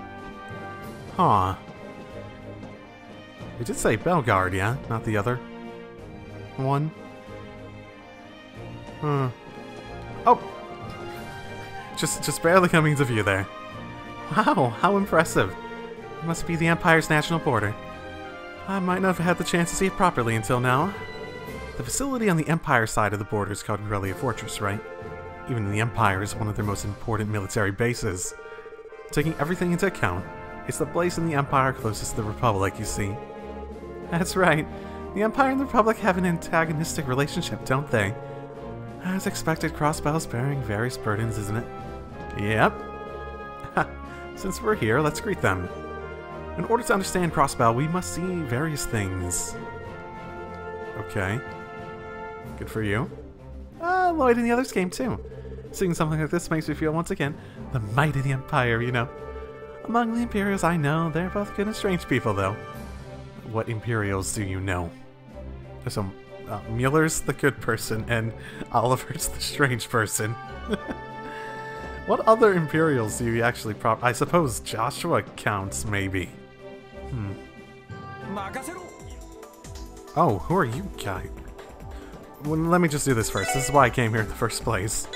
Huh. It did say Belgard, yeah? Not the other one? Hmm. Oh! Just, just barely coming to view there. Wow, how impressive. It must be the Empire's national border. I might not have had the chance to see it properly until now. The facility on the Empire side of the border is called Grelia Fortress, right? Even in the Empire is one of their most important military bases. Taking everything into account, it's the place in the Empire closest to the Republic, you see. That's right. The Empire and the Republic have an antagonistic relationship, don't they? As expected, Crossbell's bearing various burdens, isn't it? Yep. Since we're here, let's greet them. In order to understand Crossbell, we must see various things. Okay. Good for you. Ah, uh, Lloyd and the others came too. Seeing something like this makes me feel once again the might of the Empire, you know. Among the Imperials I know, they're both good and strange people, though. What Imperials do you know? There's some uh, Mueller's the good person and Oliver's the strange person. What other Imperials do you actually prop? I suppose Joshua counts, maybe. Hmm. Oh, who are you, guy? Well, let me just do this first. This is why I came here in the first place.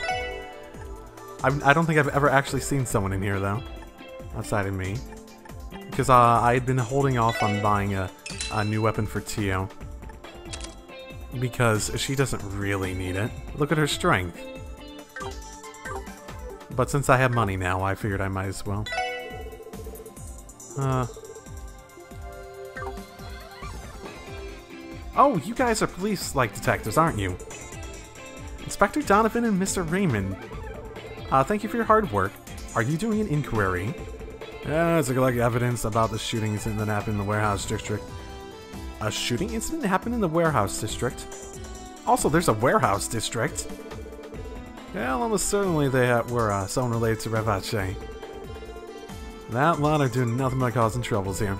I, I don't think I've ever actually seen someone in here, though. Outside of me. Because uh, I had been holding off on buying a, a new weapon for Tio. Because she doesn't really need it. Look at her strength. But since I have money now, I figured I might as well. Uh... Oh, you guys are police-like detectives, aren't you? Inspector Donovan and Mister Raymond. Uh, thank you for your hard work. Are you doing an inquiry? Yeah, it's like evidence about the shooting incident that happened in the warehouse district. A shooting incident happened in the warehouse district? Also, there's a warehouse district. Well, almost certainly they were uh, someone related to Revache. That lot are doing nothing but causing troubles here.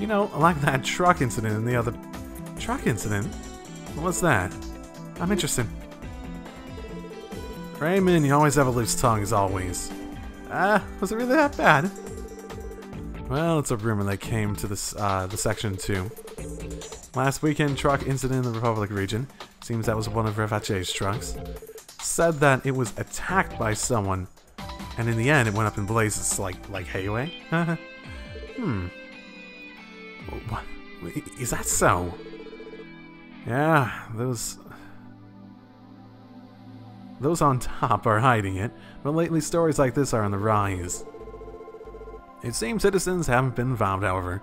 You know, like that truck incident and the other... Truck incident? What's that? I'm interested. Raymond, you always have a loose tongue, as always. Ah, was it really that bad? Well, it's a rumor that came to this, uh, the section too. Last weekend, truck incident in the Republic region. Seems that was one of Revache's trucks. Said that it was attacked by someone, and in the end it went up in blazes like like Heiwei. Hmm. What? Is that so? Yeah, those those on top are hiding it, but lately stories like this are on the rise. It seems citizens haven't been involved, however.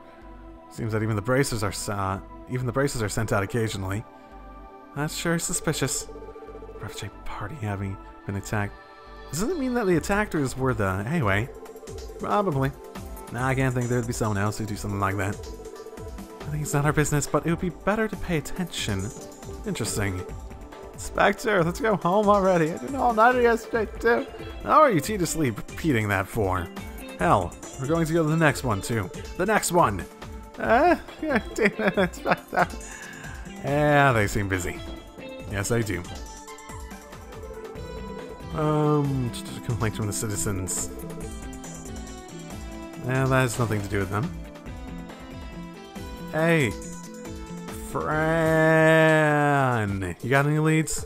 Seems that even the bracers are uh, even the bracers are sent out occasionally. That's sure suspicious. Refugee party having been attacked. Does it mean that the attackers were the Heiwei? Probably. Nah, I can't think there'd be someone else who'd do something like that. I think it's not our business, but it would be better to pay attention. Interesting. Spectre, let's go home already. I did an all-nighter yesterday, too. How are you two to sleep repeating that for? Hell. We're going to go to the next one, too. The next one! Uh, ten minutes back down. Yeah, they seem busy. Yes, they do. Um, complaints from the citizens. Yeah, that has nothing to do with them. Hey! Fran! You got any leads?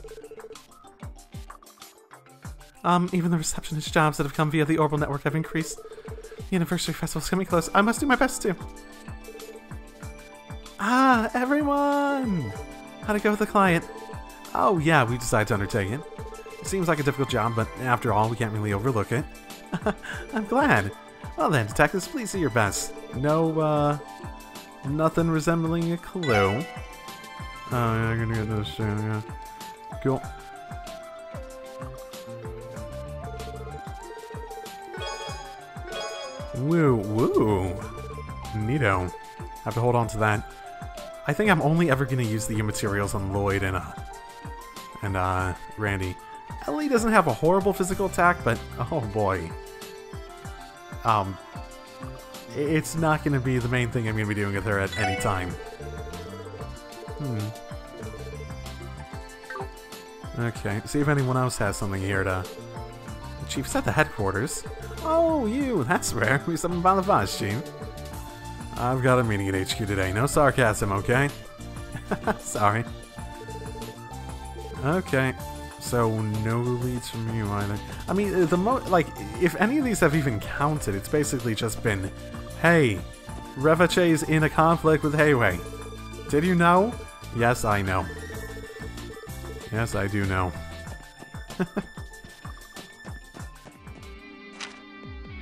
Um, even the receptionist jobs that have come via the Orbital Network have increased. The anniversary festival's coming close. I must do my best to. Ah, everyone! How'd it go with the client? Oh yeah, we decided to undertake it. It seems like a difficult job, but after all, we can't really overlook it. I'm glad. Well then, detectives, please do your best. No, uh... nothing resembling a clue. Oh yeah, I'm gonna get this soon, yeah. Cool. Woo, woo. Neato. Have to hold on to that. I think I'm only ever gonna use the materials on Lloyd and, uh, and, uh, Randy. Ellie doesn't have a horrible physical attack, but, oh boy. Um, it's not gonna be the main thing I'm gonna be doing with her at any time. Hmm. Okay, see if anyone else has something here to... The Chief's at the headquarters. Oh, you! That's rare. We summoned by the boss, Gene. I've got a meeting at H Q today. No sarcasm, okay? Sorry. Okay. So, no leads from you either. I mean, the mo- like, if any of these have even counted, it's basically just been, hey, Revache is in a conflict with Hayway. Did you know? Yes, I know. Yes, I do know.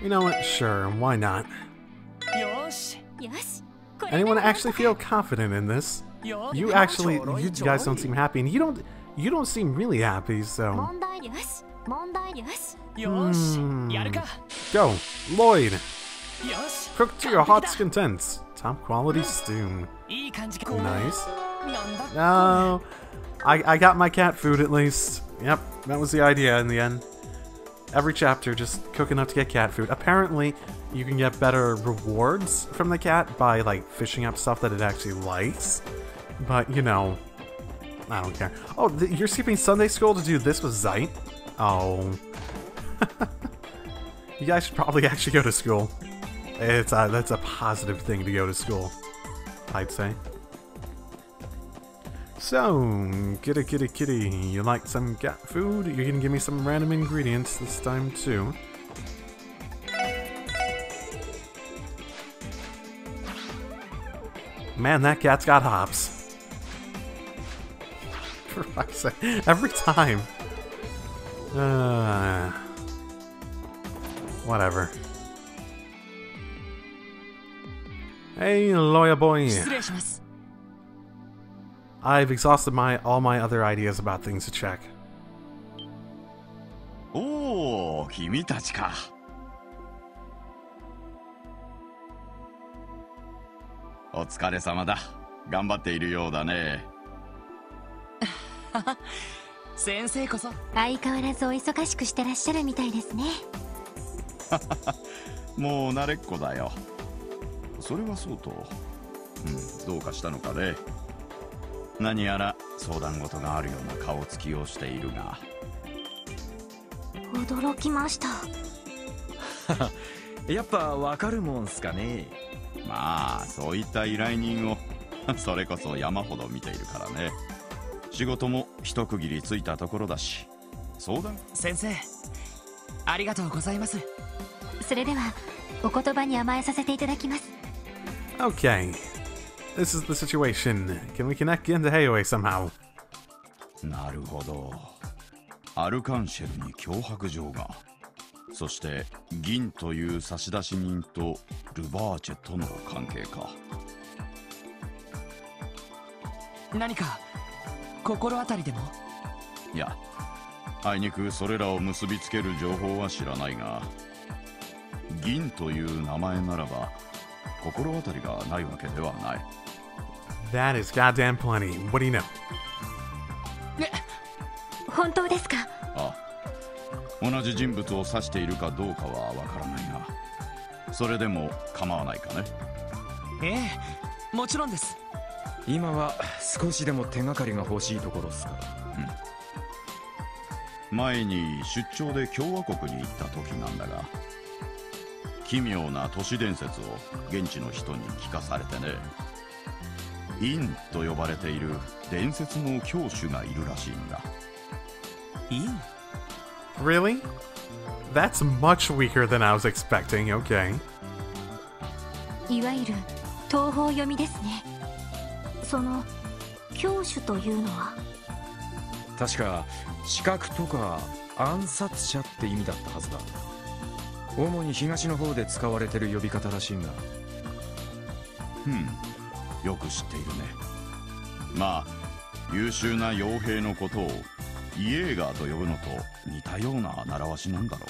You know what? Sure, why not? Anyone actually feel confident in this? You actually, you guys don't seem happy, and you don't, you don't seem really happy, so... Mm. Go, Lloyd! Cook to your heart's content. Top quality stew. Nice. No, I, I got my cat food at least. Yep, that was the idea in the end. Every chapter, just cook enough to get cat food. Apparently, you can get better rewards from the cat by, like, fishing up stuff that it actually likes. But, you know, I don't care. Oh, th you're skipping Sunday school to do this with Zeit? Oh. You guys should probably actually go to school. It's a, that's a positive thing to go to school, I'd say. So, kitty kitty kitty, you like some cat food? You're gonna give me some random ingredients this time too. Man, that cat's got hops. For fuck's sake, every time. Uh, whatever. Hey, lawyer boy. I've exhausted my all my other ideas about things to check. Oh, you guys. You're 何やら相談事があるような顔つきをしているが驚きましたやっぱわかるもんすかねまあそういった依頼人をそれこそ山ほど見ているからね仕事も一区切りついたところだし相談先生ありがとうございますそれではお言葉に甘えさせていただきます OK This is the situation. Can we connect into Heiwei somehow? なるほど。アルカンシェルに脅迫状が。そして銀という差出人とルバーチェとの関係か。何か心当たりでも？いや、あいにくそれらを結びつける情報は知らないが、銀という名前ならば心当たりがないわけではない。That is goddamn plenty. What do you know? 本当ですか? ああ、同じ人物を指しているかどうかはわからないが、それでも構わないかね。ええ、もちろんです。今は少しでも手がかりが欲しいところですから、うん、前に出張で共和国に行った時なんだが、奇妙な都市伝説を現地の人に聞かされてね。インと呼ばれている伝説の教主がいるらしいんだ。イン Really? That's much weaker than I was expecting, okay. いわゆる東方読みですね。その教主というのは確か刺客とか暗殺者って意味だったはずだ。主に東の方で使われてる呼び方らしいが、うん、よく知っているね。まあ優秀な傭兵のことをイエーガーと呼ぶのと似たような習わしなんだろう。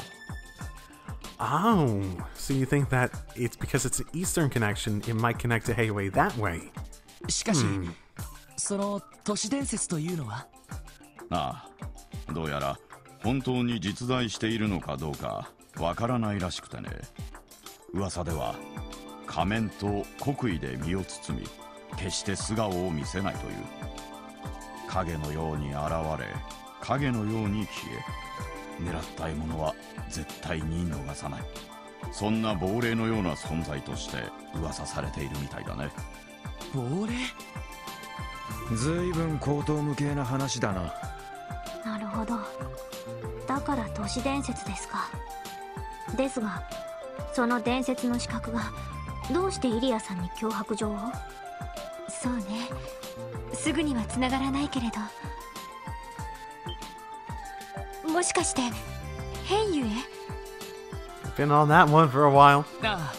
Oh, so you think that it's because it's an Eastern connection, it might connect to Heiwei that way. しかし、hmm. その都市伝説というのは、ああ、どうやら本当に実在しているのかどうかわからないらしくてね。噂では仮面と国威で身を包み、決して素顔を見せないという。影のように現れ、影のように消え、狙った獲物は絶対に逃さない、そんな亡霊のような存在として噂されているみたいだね。亡霊？ずいぶん荒唐無稽な話だな。なるほど、だから都市伝説ですか。ですがその伝説の刺客がどうしてイリアさんに脅迫状を？そうね、すぐにはつながらないけれど、もしかして変ゆえ？ Been on that one for a while. ああ、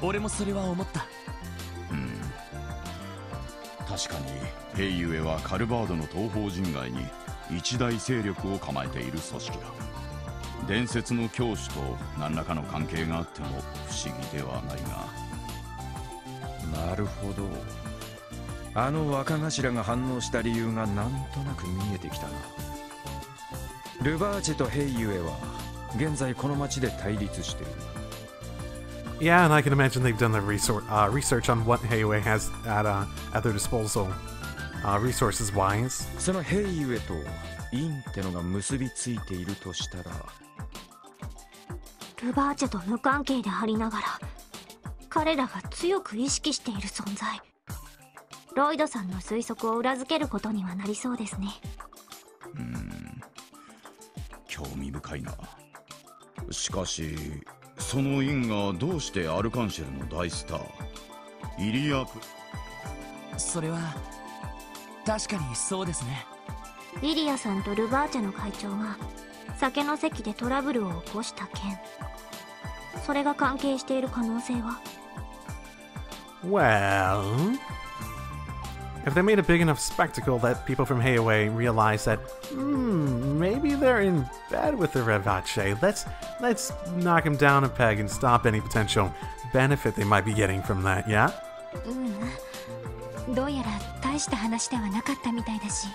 俺もそれは思った。うん、確かに変ゆえはカルバードの東方人外に一大勢力を構えている組織だ。伝説の教主と何らかの関係があっても不思議ではないが。なるほど。あの若頭が反応した理由がなんとなく見えてきたな。ルバーチェとヘイユエは現在この町で対立している。Yeah, and I can imagine they've done the research on what Heiwei has at their disposal, resources-wise. そのヘイユエとインってのが結びついているとしたら、ルバーチェと無関係でありながら、彼らが強く意識している存在。ロイドさんの推測を裏付けることにはなりそうですね。うーん、興味深いな。しかしそのインがどうしてアルカンシェルの大スターイリアク？それは確かにそうですね。イリアさんとルバーチェの会長が酒の席でトラブルを起こした件、それが関係している可能性は？ Well...If they made a big enough spectacle that people from Heiwei realize that, hmm, maybe they're in bed with the Revache, let's let's knock him down a peg and stop any potential benefit they might be getting from that, yeah? どうやら大した話ではなかったみたいだし。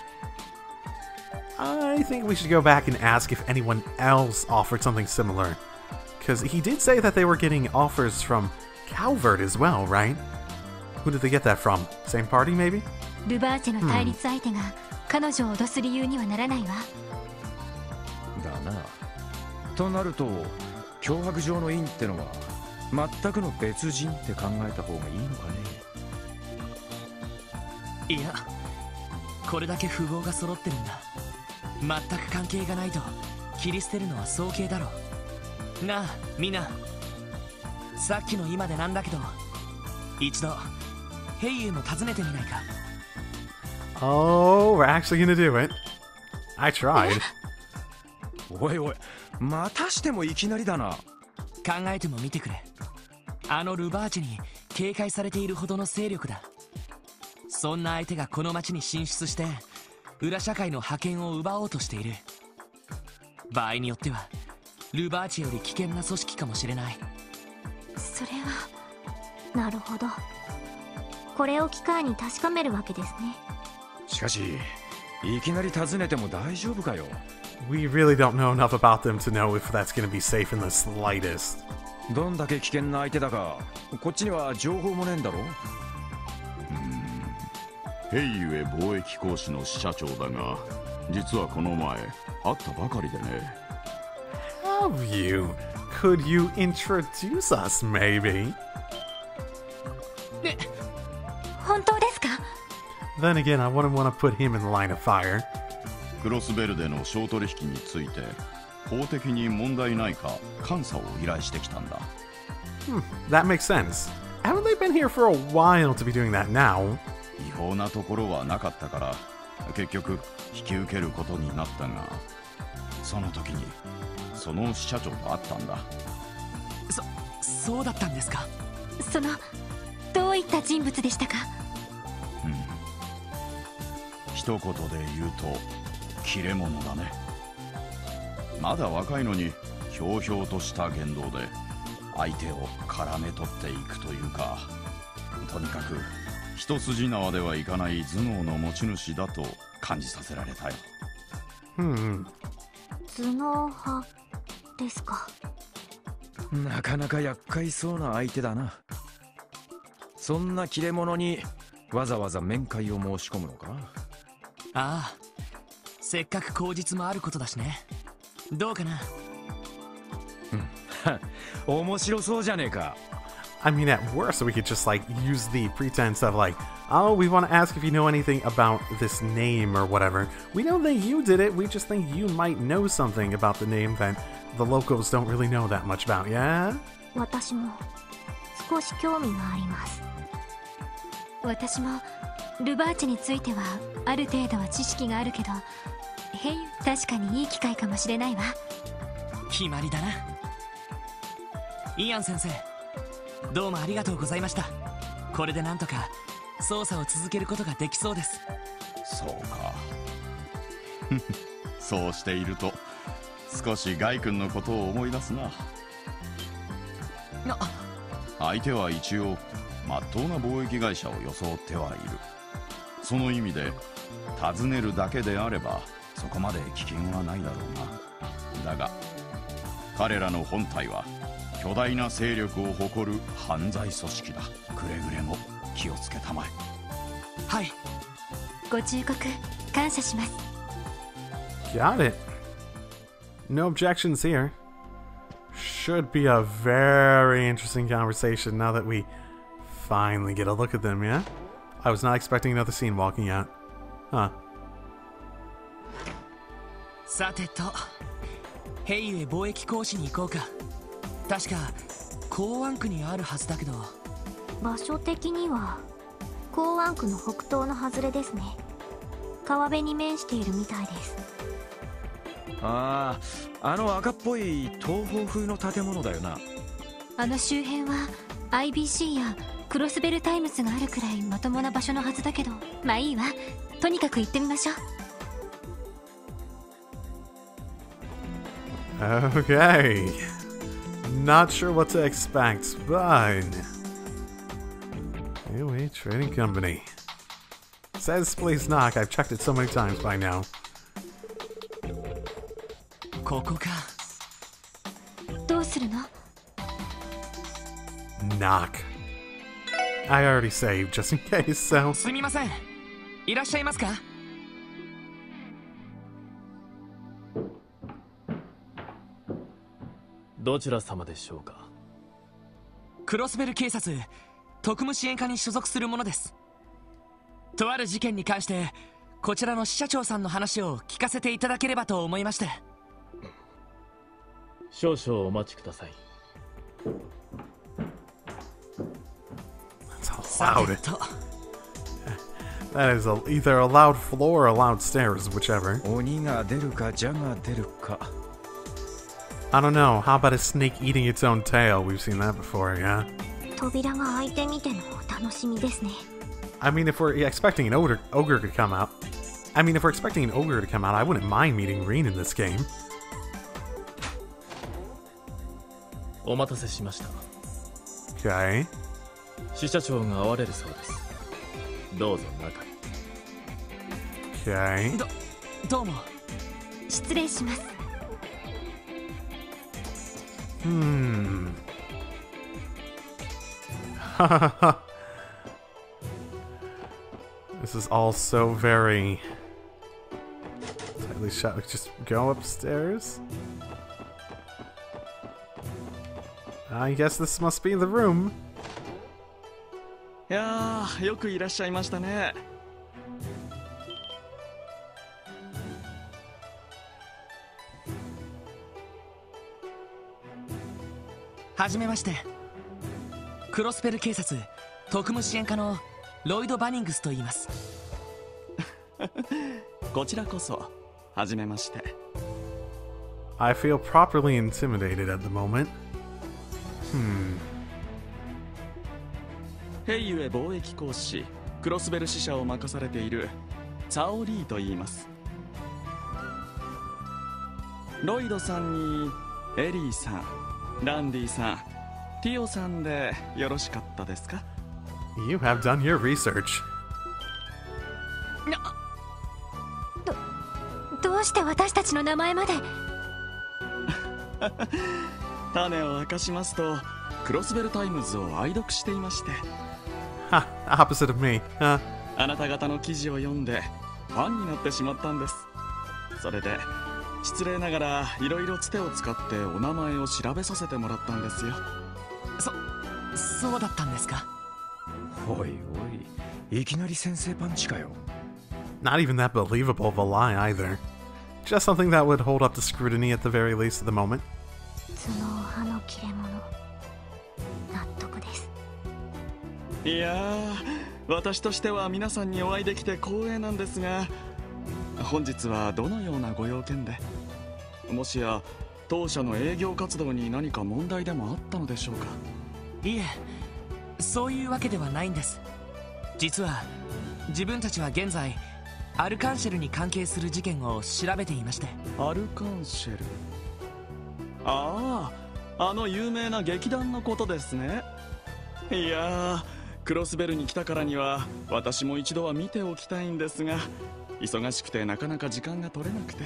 I think we should go back and ask if anyone else offered something similar. Because he did say that they were getting offers from Calvard as well, right?Who did they get that from? Same party, maybe? ルバーチェの対立相手が彼女を脅す理由にはならないわ。だな。となると、脅迫状のインってのは全くの別人って考えた方がいいのかね。いや、これだけ符号が揃ってるんだ。全く関係がないと切り捨てるのは早計だろう。なあ、みんな。さっきの今でなんだけど、一度。Oh, we're actually gonna do it. I tried. おいおい、またしてもいきなりだな。考えてもみてくれ。あのルバーチェに警戒されているほどの勢力だ。そんな相手がこの町に進出して、裏社会の覇権を奪おうとしている。場合によっては、ルバーチェより危険な組織かもしれない。それは、なるほど。これを機会に確かめるわけですね。しかし、いきなり尋ねても大丈夫かよ。We really don't know enough about them to know if that's going to be safe in the slightest. どんだけ危険な相手だか、こっちには情報もねえんだろ。ヘイウェイ貿易公使の支社長だが、実はこの前会ったばかりでね。Have you? Could you introduce us, maybe? 本当ですか? Then again, I wouldn't want to put him in the line of fire. クロスベルでの商取引について、法的に問題ないか監査を依頼してきたんだ。Hmm, that makes sense. Haven't they been here for a while to be doing that now? 違法なところはなかったから、結局引き受けることになったが、その時にその支社長と会ったんだ。そ、そうだったんですか。そのどういった人物でしたか。うん、一言で言うと切れ者だね。まだ若いのにひょうひょうとした言動で相手を絡め取っていくというか、とにかく一筋縄ではいかない頭脳の持ち主だと感じさせられたよ。うんうん。頭脳派ですか。なかなか厄介そうな相手だな。そんな切れ者にわざわざ面会を申し込むのか。ああ、せっかく口実もあることだしね。どうかな。面白そうじゃねえか。I mean, at worst, we could just like use the pretense of like, oh, we want to ask if you know anything about this name or whatever. We don't think you did it. We just think you might know something about the name that the locals don't really know that much about. Yeah. 私も少し興味があります。私もルバーチェについてはある程度は知識があるけど、へい、確かにいい機会かもしれないわ。決まりだな。イアン先生。どうもありがとうございました。これでなんとか捜査を続けることができそうです。そうか。そうしていると少しガイ君のことを思い出すな。な、相手は一応まっとうな貿易会社を装ってはいる。その意味で尋ねるだけであればそこまで危険はないだろうな。だが彼らの本体は巨大な勢力を誇る犯罪組織だ。くれぐれも気をつけたまえ。はい、ご忠告感謝します。 Got it. No objections here. Should be a very interesting conversation now that we finally get a look at them, yeah? I was not expecting another scene walking out. Huh. さてと、ヘイウェイ貿易公使に行こうか。確か港湾区にあるはずだけど。場所的には港湾区の北東の外れですね。川辺に面しているみたいです。ああ、あの赤っぽい東方風の建物だよな。あの周辺は アイビーシー やクロスベルタイムズがあるくらいまともな場所のはずだけど、まあいいわ。とにかく行ってみましょう。 OK. Not sure what to expect, but... Hayway Trading Company. Says please knock. I've checked it so many times by now. ここか。どうするの? Knock. I already saved just in case, so... すみません。いらっしゃいますか? どちら様でしょうか。クロスベル警察特務支援課に所属するものです。とある事件に関してこちらの支社長さんの話を聞かせていただければと思いまして。少々お待ちください。さてと。That is either a loud floor or a loud stairs, whichever. 鬼が出るか蛇が出るか。I don't know. How about a snake eating its own tail? We've seen that before, yeah? I mean, if we're expecting an ogre, ogre to come out... I mean, if we're expecting an ogre to come out, I wouldn't mind meeting Reen in this game. Okay. Okay. Hmm. Ha ha ha. This is all so very tightly shut. We just go upstairs. I guess this must be the room. Yeah, you came. Hajimemashite. Crossbell Police, Tokumu Shienka no Lloyd Bannings to iimasu. Kochira koso. Hajimemashite. I feel properly intimidated at the moment. Hmm. Heiwei Boeki Koushi, Crossbell Shisha o makasarete iru Saori to iimasu. Lloyd-san ni Ellie-san, Randy-san, Tio-san de yoroshikatta desu ka? You have done your research. No. Do, どうして私たちの名前まで？種を明かしますと、クロスベルタイムズを愛読していまして。は、opposite of me。あなた方の記事を読んでファンになってしまったんです。それで失礼ながらいろいろつてを使ってお名前を調べさせてもらったんですよ。そ、そうだったんですか。おいおい、いきなり先生パンチかよ。Not even that believable of a lie either. Just something that would hold up to scrutiny at the very least at the moment. その歯の切れ者、納得です。いやー、私としては皆さんにお会いできて光栄なんですが、本日はどのようなご用件で、もしや当社の営業活動に何か問題でもあったのでしょうか。いえ、そういうわけではないんです。実は自分たちは現在アルカンシェルに関係する事件を調べていまして。アルカンシェル、ああ、あの有名な劇団のことですね。いやー、クロスベルに来たからには私も一度は見ておきたいんですが、忙しくてなかなか時間が取れなくて。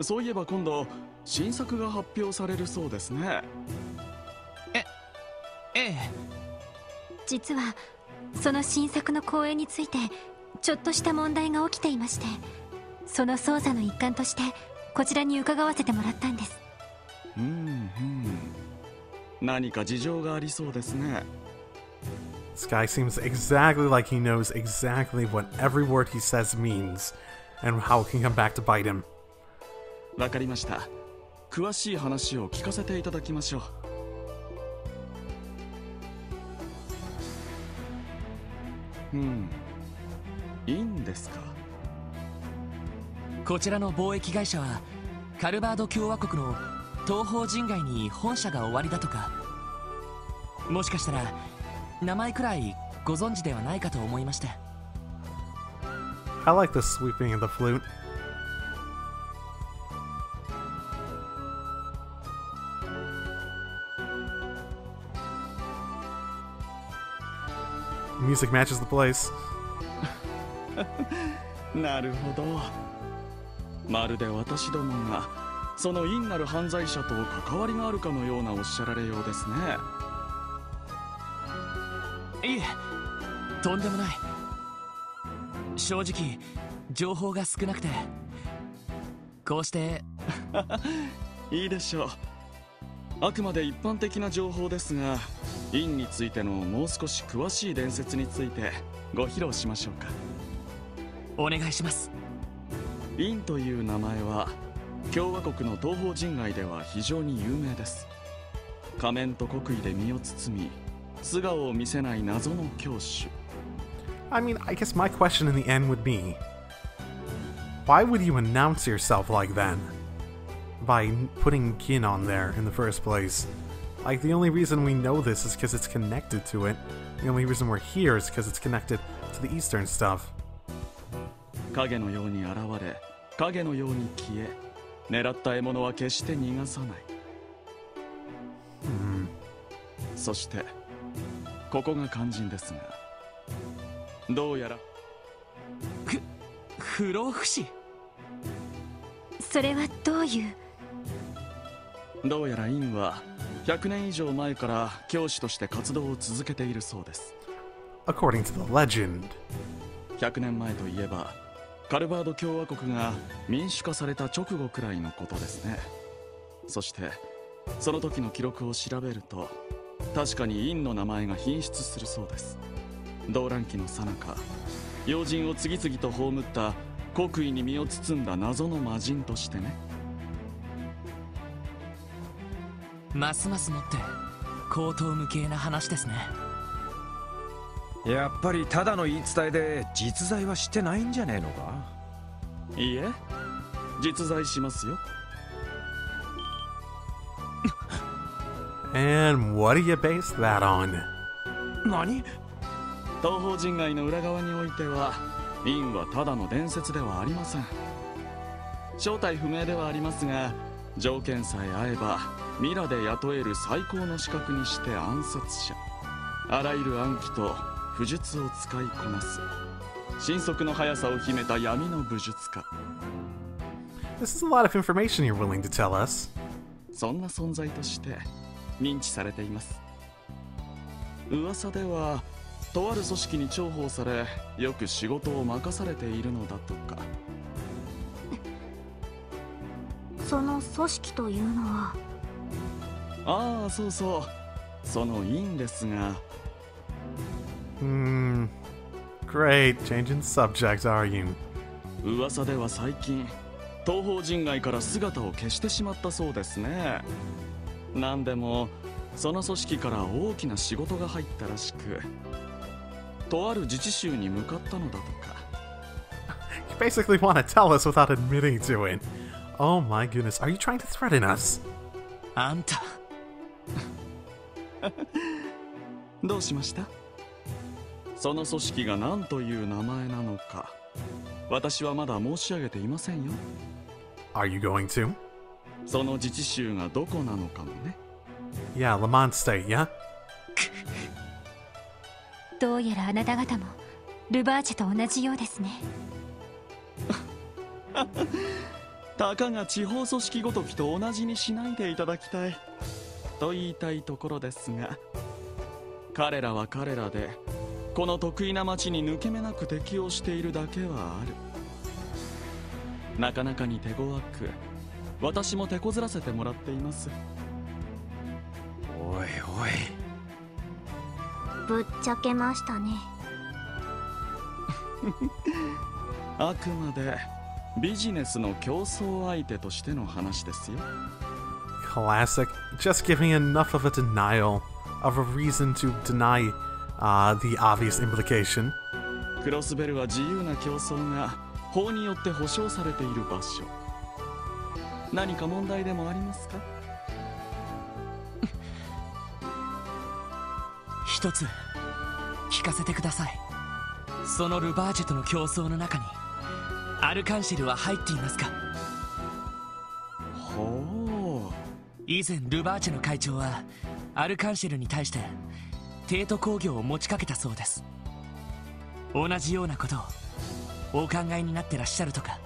そういえば今度新作が発表されるそうですね。えええ、実はその新作の公演についてちょっとした問題が起きていまして、その捜査の一環としてこちらに伺わせてもらったんです。うんうん、何か事情がありそうですね。This guy seems exactly like he knows exactly what every word he says means and how it can come back to bite him. わかりました。詳しい話を聞かせていただきましょう。うん、いいんですか。こちらの貿易会社はカルバード共和国の東方人外に本社が終わりだとか、もしかしたら名前くらいご存知ではないかと思いまして。 I like the sweeping of the flute. music matches the place. なるほど、まるで私どもがその陰なる犯罪者と関わりがあるかのようなおっしゃられようですね。いえ、とんでもない。正直情報が少なくてこうしていいでしょう。あくまで一般的な情報ですが、陰についてのもう少し詳しい伝説についてご披露しましょうか。お願いします。陰という名前は共和国の東方人外では非常に有名です。仮面と国威で身を包み、素顔を見せない謎の教主。 I mean, I guess my question in the end would be, why would you announce yourself like that? By putting Gin on there in the first place. Like, the only reason we know this is because it's connected to it. The only reason we're here is because it's connected to the Eastern stuff. 影のように現れ、影のように消え、狙った獲物は決して逃がさない。うん、そしてここが肝心ですが、どうやらふ不老不死。それはどういう。どうやらインはひゃくねん以上前から教師として活動を続けているそうです。 According to the legend ひゃくねんまえといえばカルバード共和国が民主化された直後くらいのことですね。そしてその時の記録を調べると確かにインの名前が品質するそうです。動乱期の最中、要人を次々と葬った国威に身を包んだ謎の魔人としてね。ますますもって荒唐無稽な話ですね。やっぱりただの言い伝えで実在はしてないんじゃねえのか。いいえ、実在しますよ。And what do you base that on? 何？東方神外の裏側においてはインはただの伝説ではありません。正体不明ではありますが、条件さえ合えばミラで雇える最高の資格にして暗殺者、あらゆる暗記と不術を使いこなす神速の速さを秘めた闇の武術家。 This is a lot of information you're willing to tell us. そんな存在として認知されています。噂ではとある組織に重宝され、よく仕事を任されているのだとか。その組織というのは？ああ、そうそう、そのインですが。うーん、Great changing subject, are you? 噂では最近、東方神外から姿を消してしまったそうですね。なんでもその組織から大きな仕事が入ったらしく、とある自治州に向かったのだとか。You basically want to tell us without admitting to it. Oh my goodness, are you trying to threaten us? あんた。どうしました？その組織が何という名前なのか、私はまだ申し上げていませんよ。Are you going to? その自治州がどこなのかもね。Yeah, Lamont State, yeah? どうやらあなた方もルバーチェと同じようですね。たかが地方組織ごときと同じにしないでいただきたいと言いたいところですが、彼らは彼らでこの得意な町に抜け目なく適応しているだけはある。なかなかに手強く、私も手こずらせてもらっています。おいおい、ぶっちゃけましたね。あくまでビジネスの競争相手としての話ですよ。Classic, just giving enough of a denial of a reason to deny、uh, the obvious implication. クロスベルは自由な競争が法によって保障されている場所。何か問題でもありますか？一つ聞かせてください。そのルバージュとの競争の中にアルカンシルは入っていますか？ほう。以前ルバージュの会長はアルカンシルに対して帝都工業を持ちかけたそうです。同じようなことをお考えになってらっしゃるとか。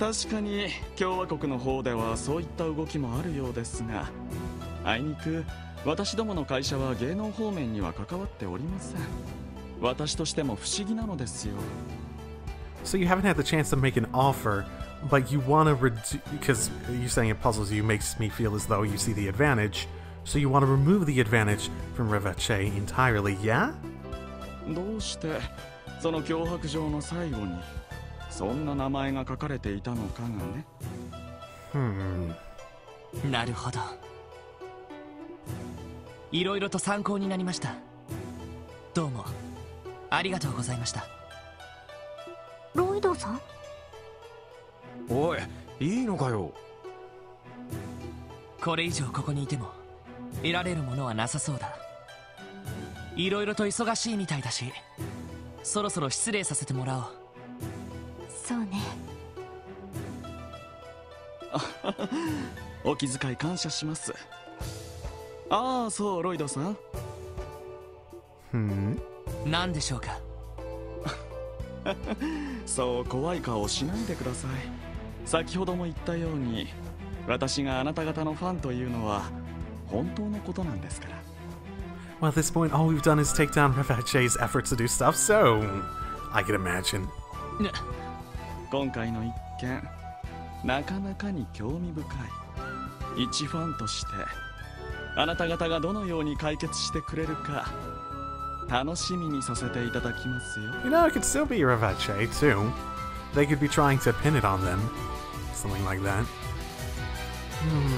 確かに共和国の方ではそういった動きもあるようですが、あいにく私どもの会社は芸能方面には関わっておりません。私としても不思議なのですよ。So you haven't had the chance to make an offer, but you want to reduce, because you saying it puzzles you makes me feel as though you see the advantage. So you want to remove the advantage from Revache entirely, yeah? どうしてその脅迫状の最後にそんな名前が書かれていたのかがね。Hmm. なるほど。いろいろと参考になりました。どうもありがとうございました。ロイドさん？おい、いいのかよ。これ以上ここにいても得られるものはなさそうだ。いろいろと忙しいみたいだし、そろそろ失礼させてもらおう。そうね。お気遣い感謝します。ああ、そう、ロイドさん。うん。何でしょうか。そう怖い顔をしないでください。先ほども言ったように、私があなた方のファンというのは本当のことなんですから。Well, at this point, all we've done is take down Revache's efforts to do stuff, so I can imagine. 今回の一件、なかなかに興味深い。一ファンとして、あなた方がどのように解決してくれるか、楽しみにさせていただきますよ。You know, it could still be Revache too. They could be trying to pin it on them, something like that. Hmm.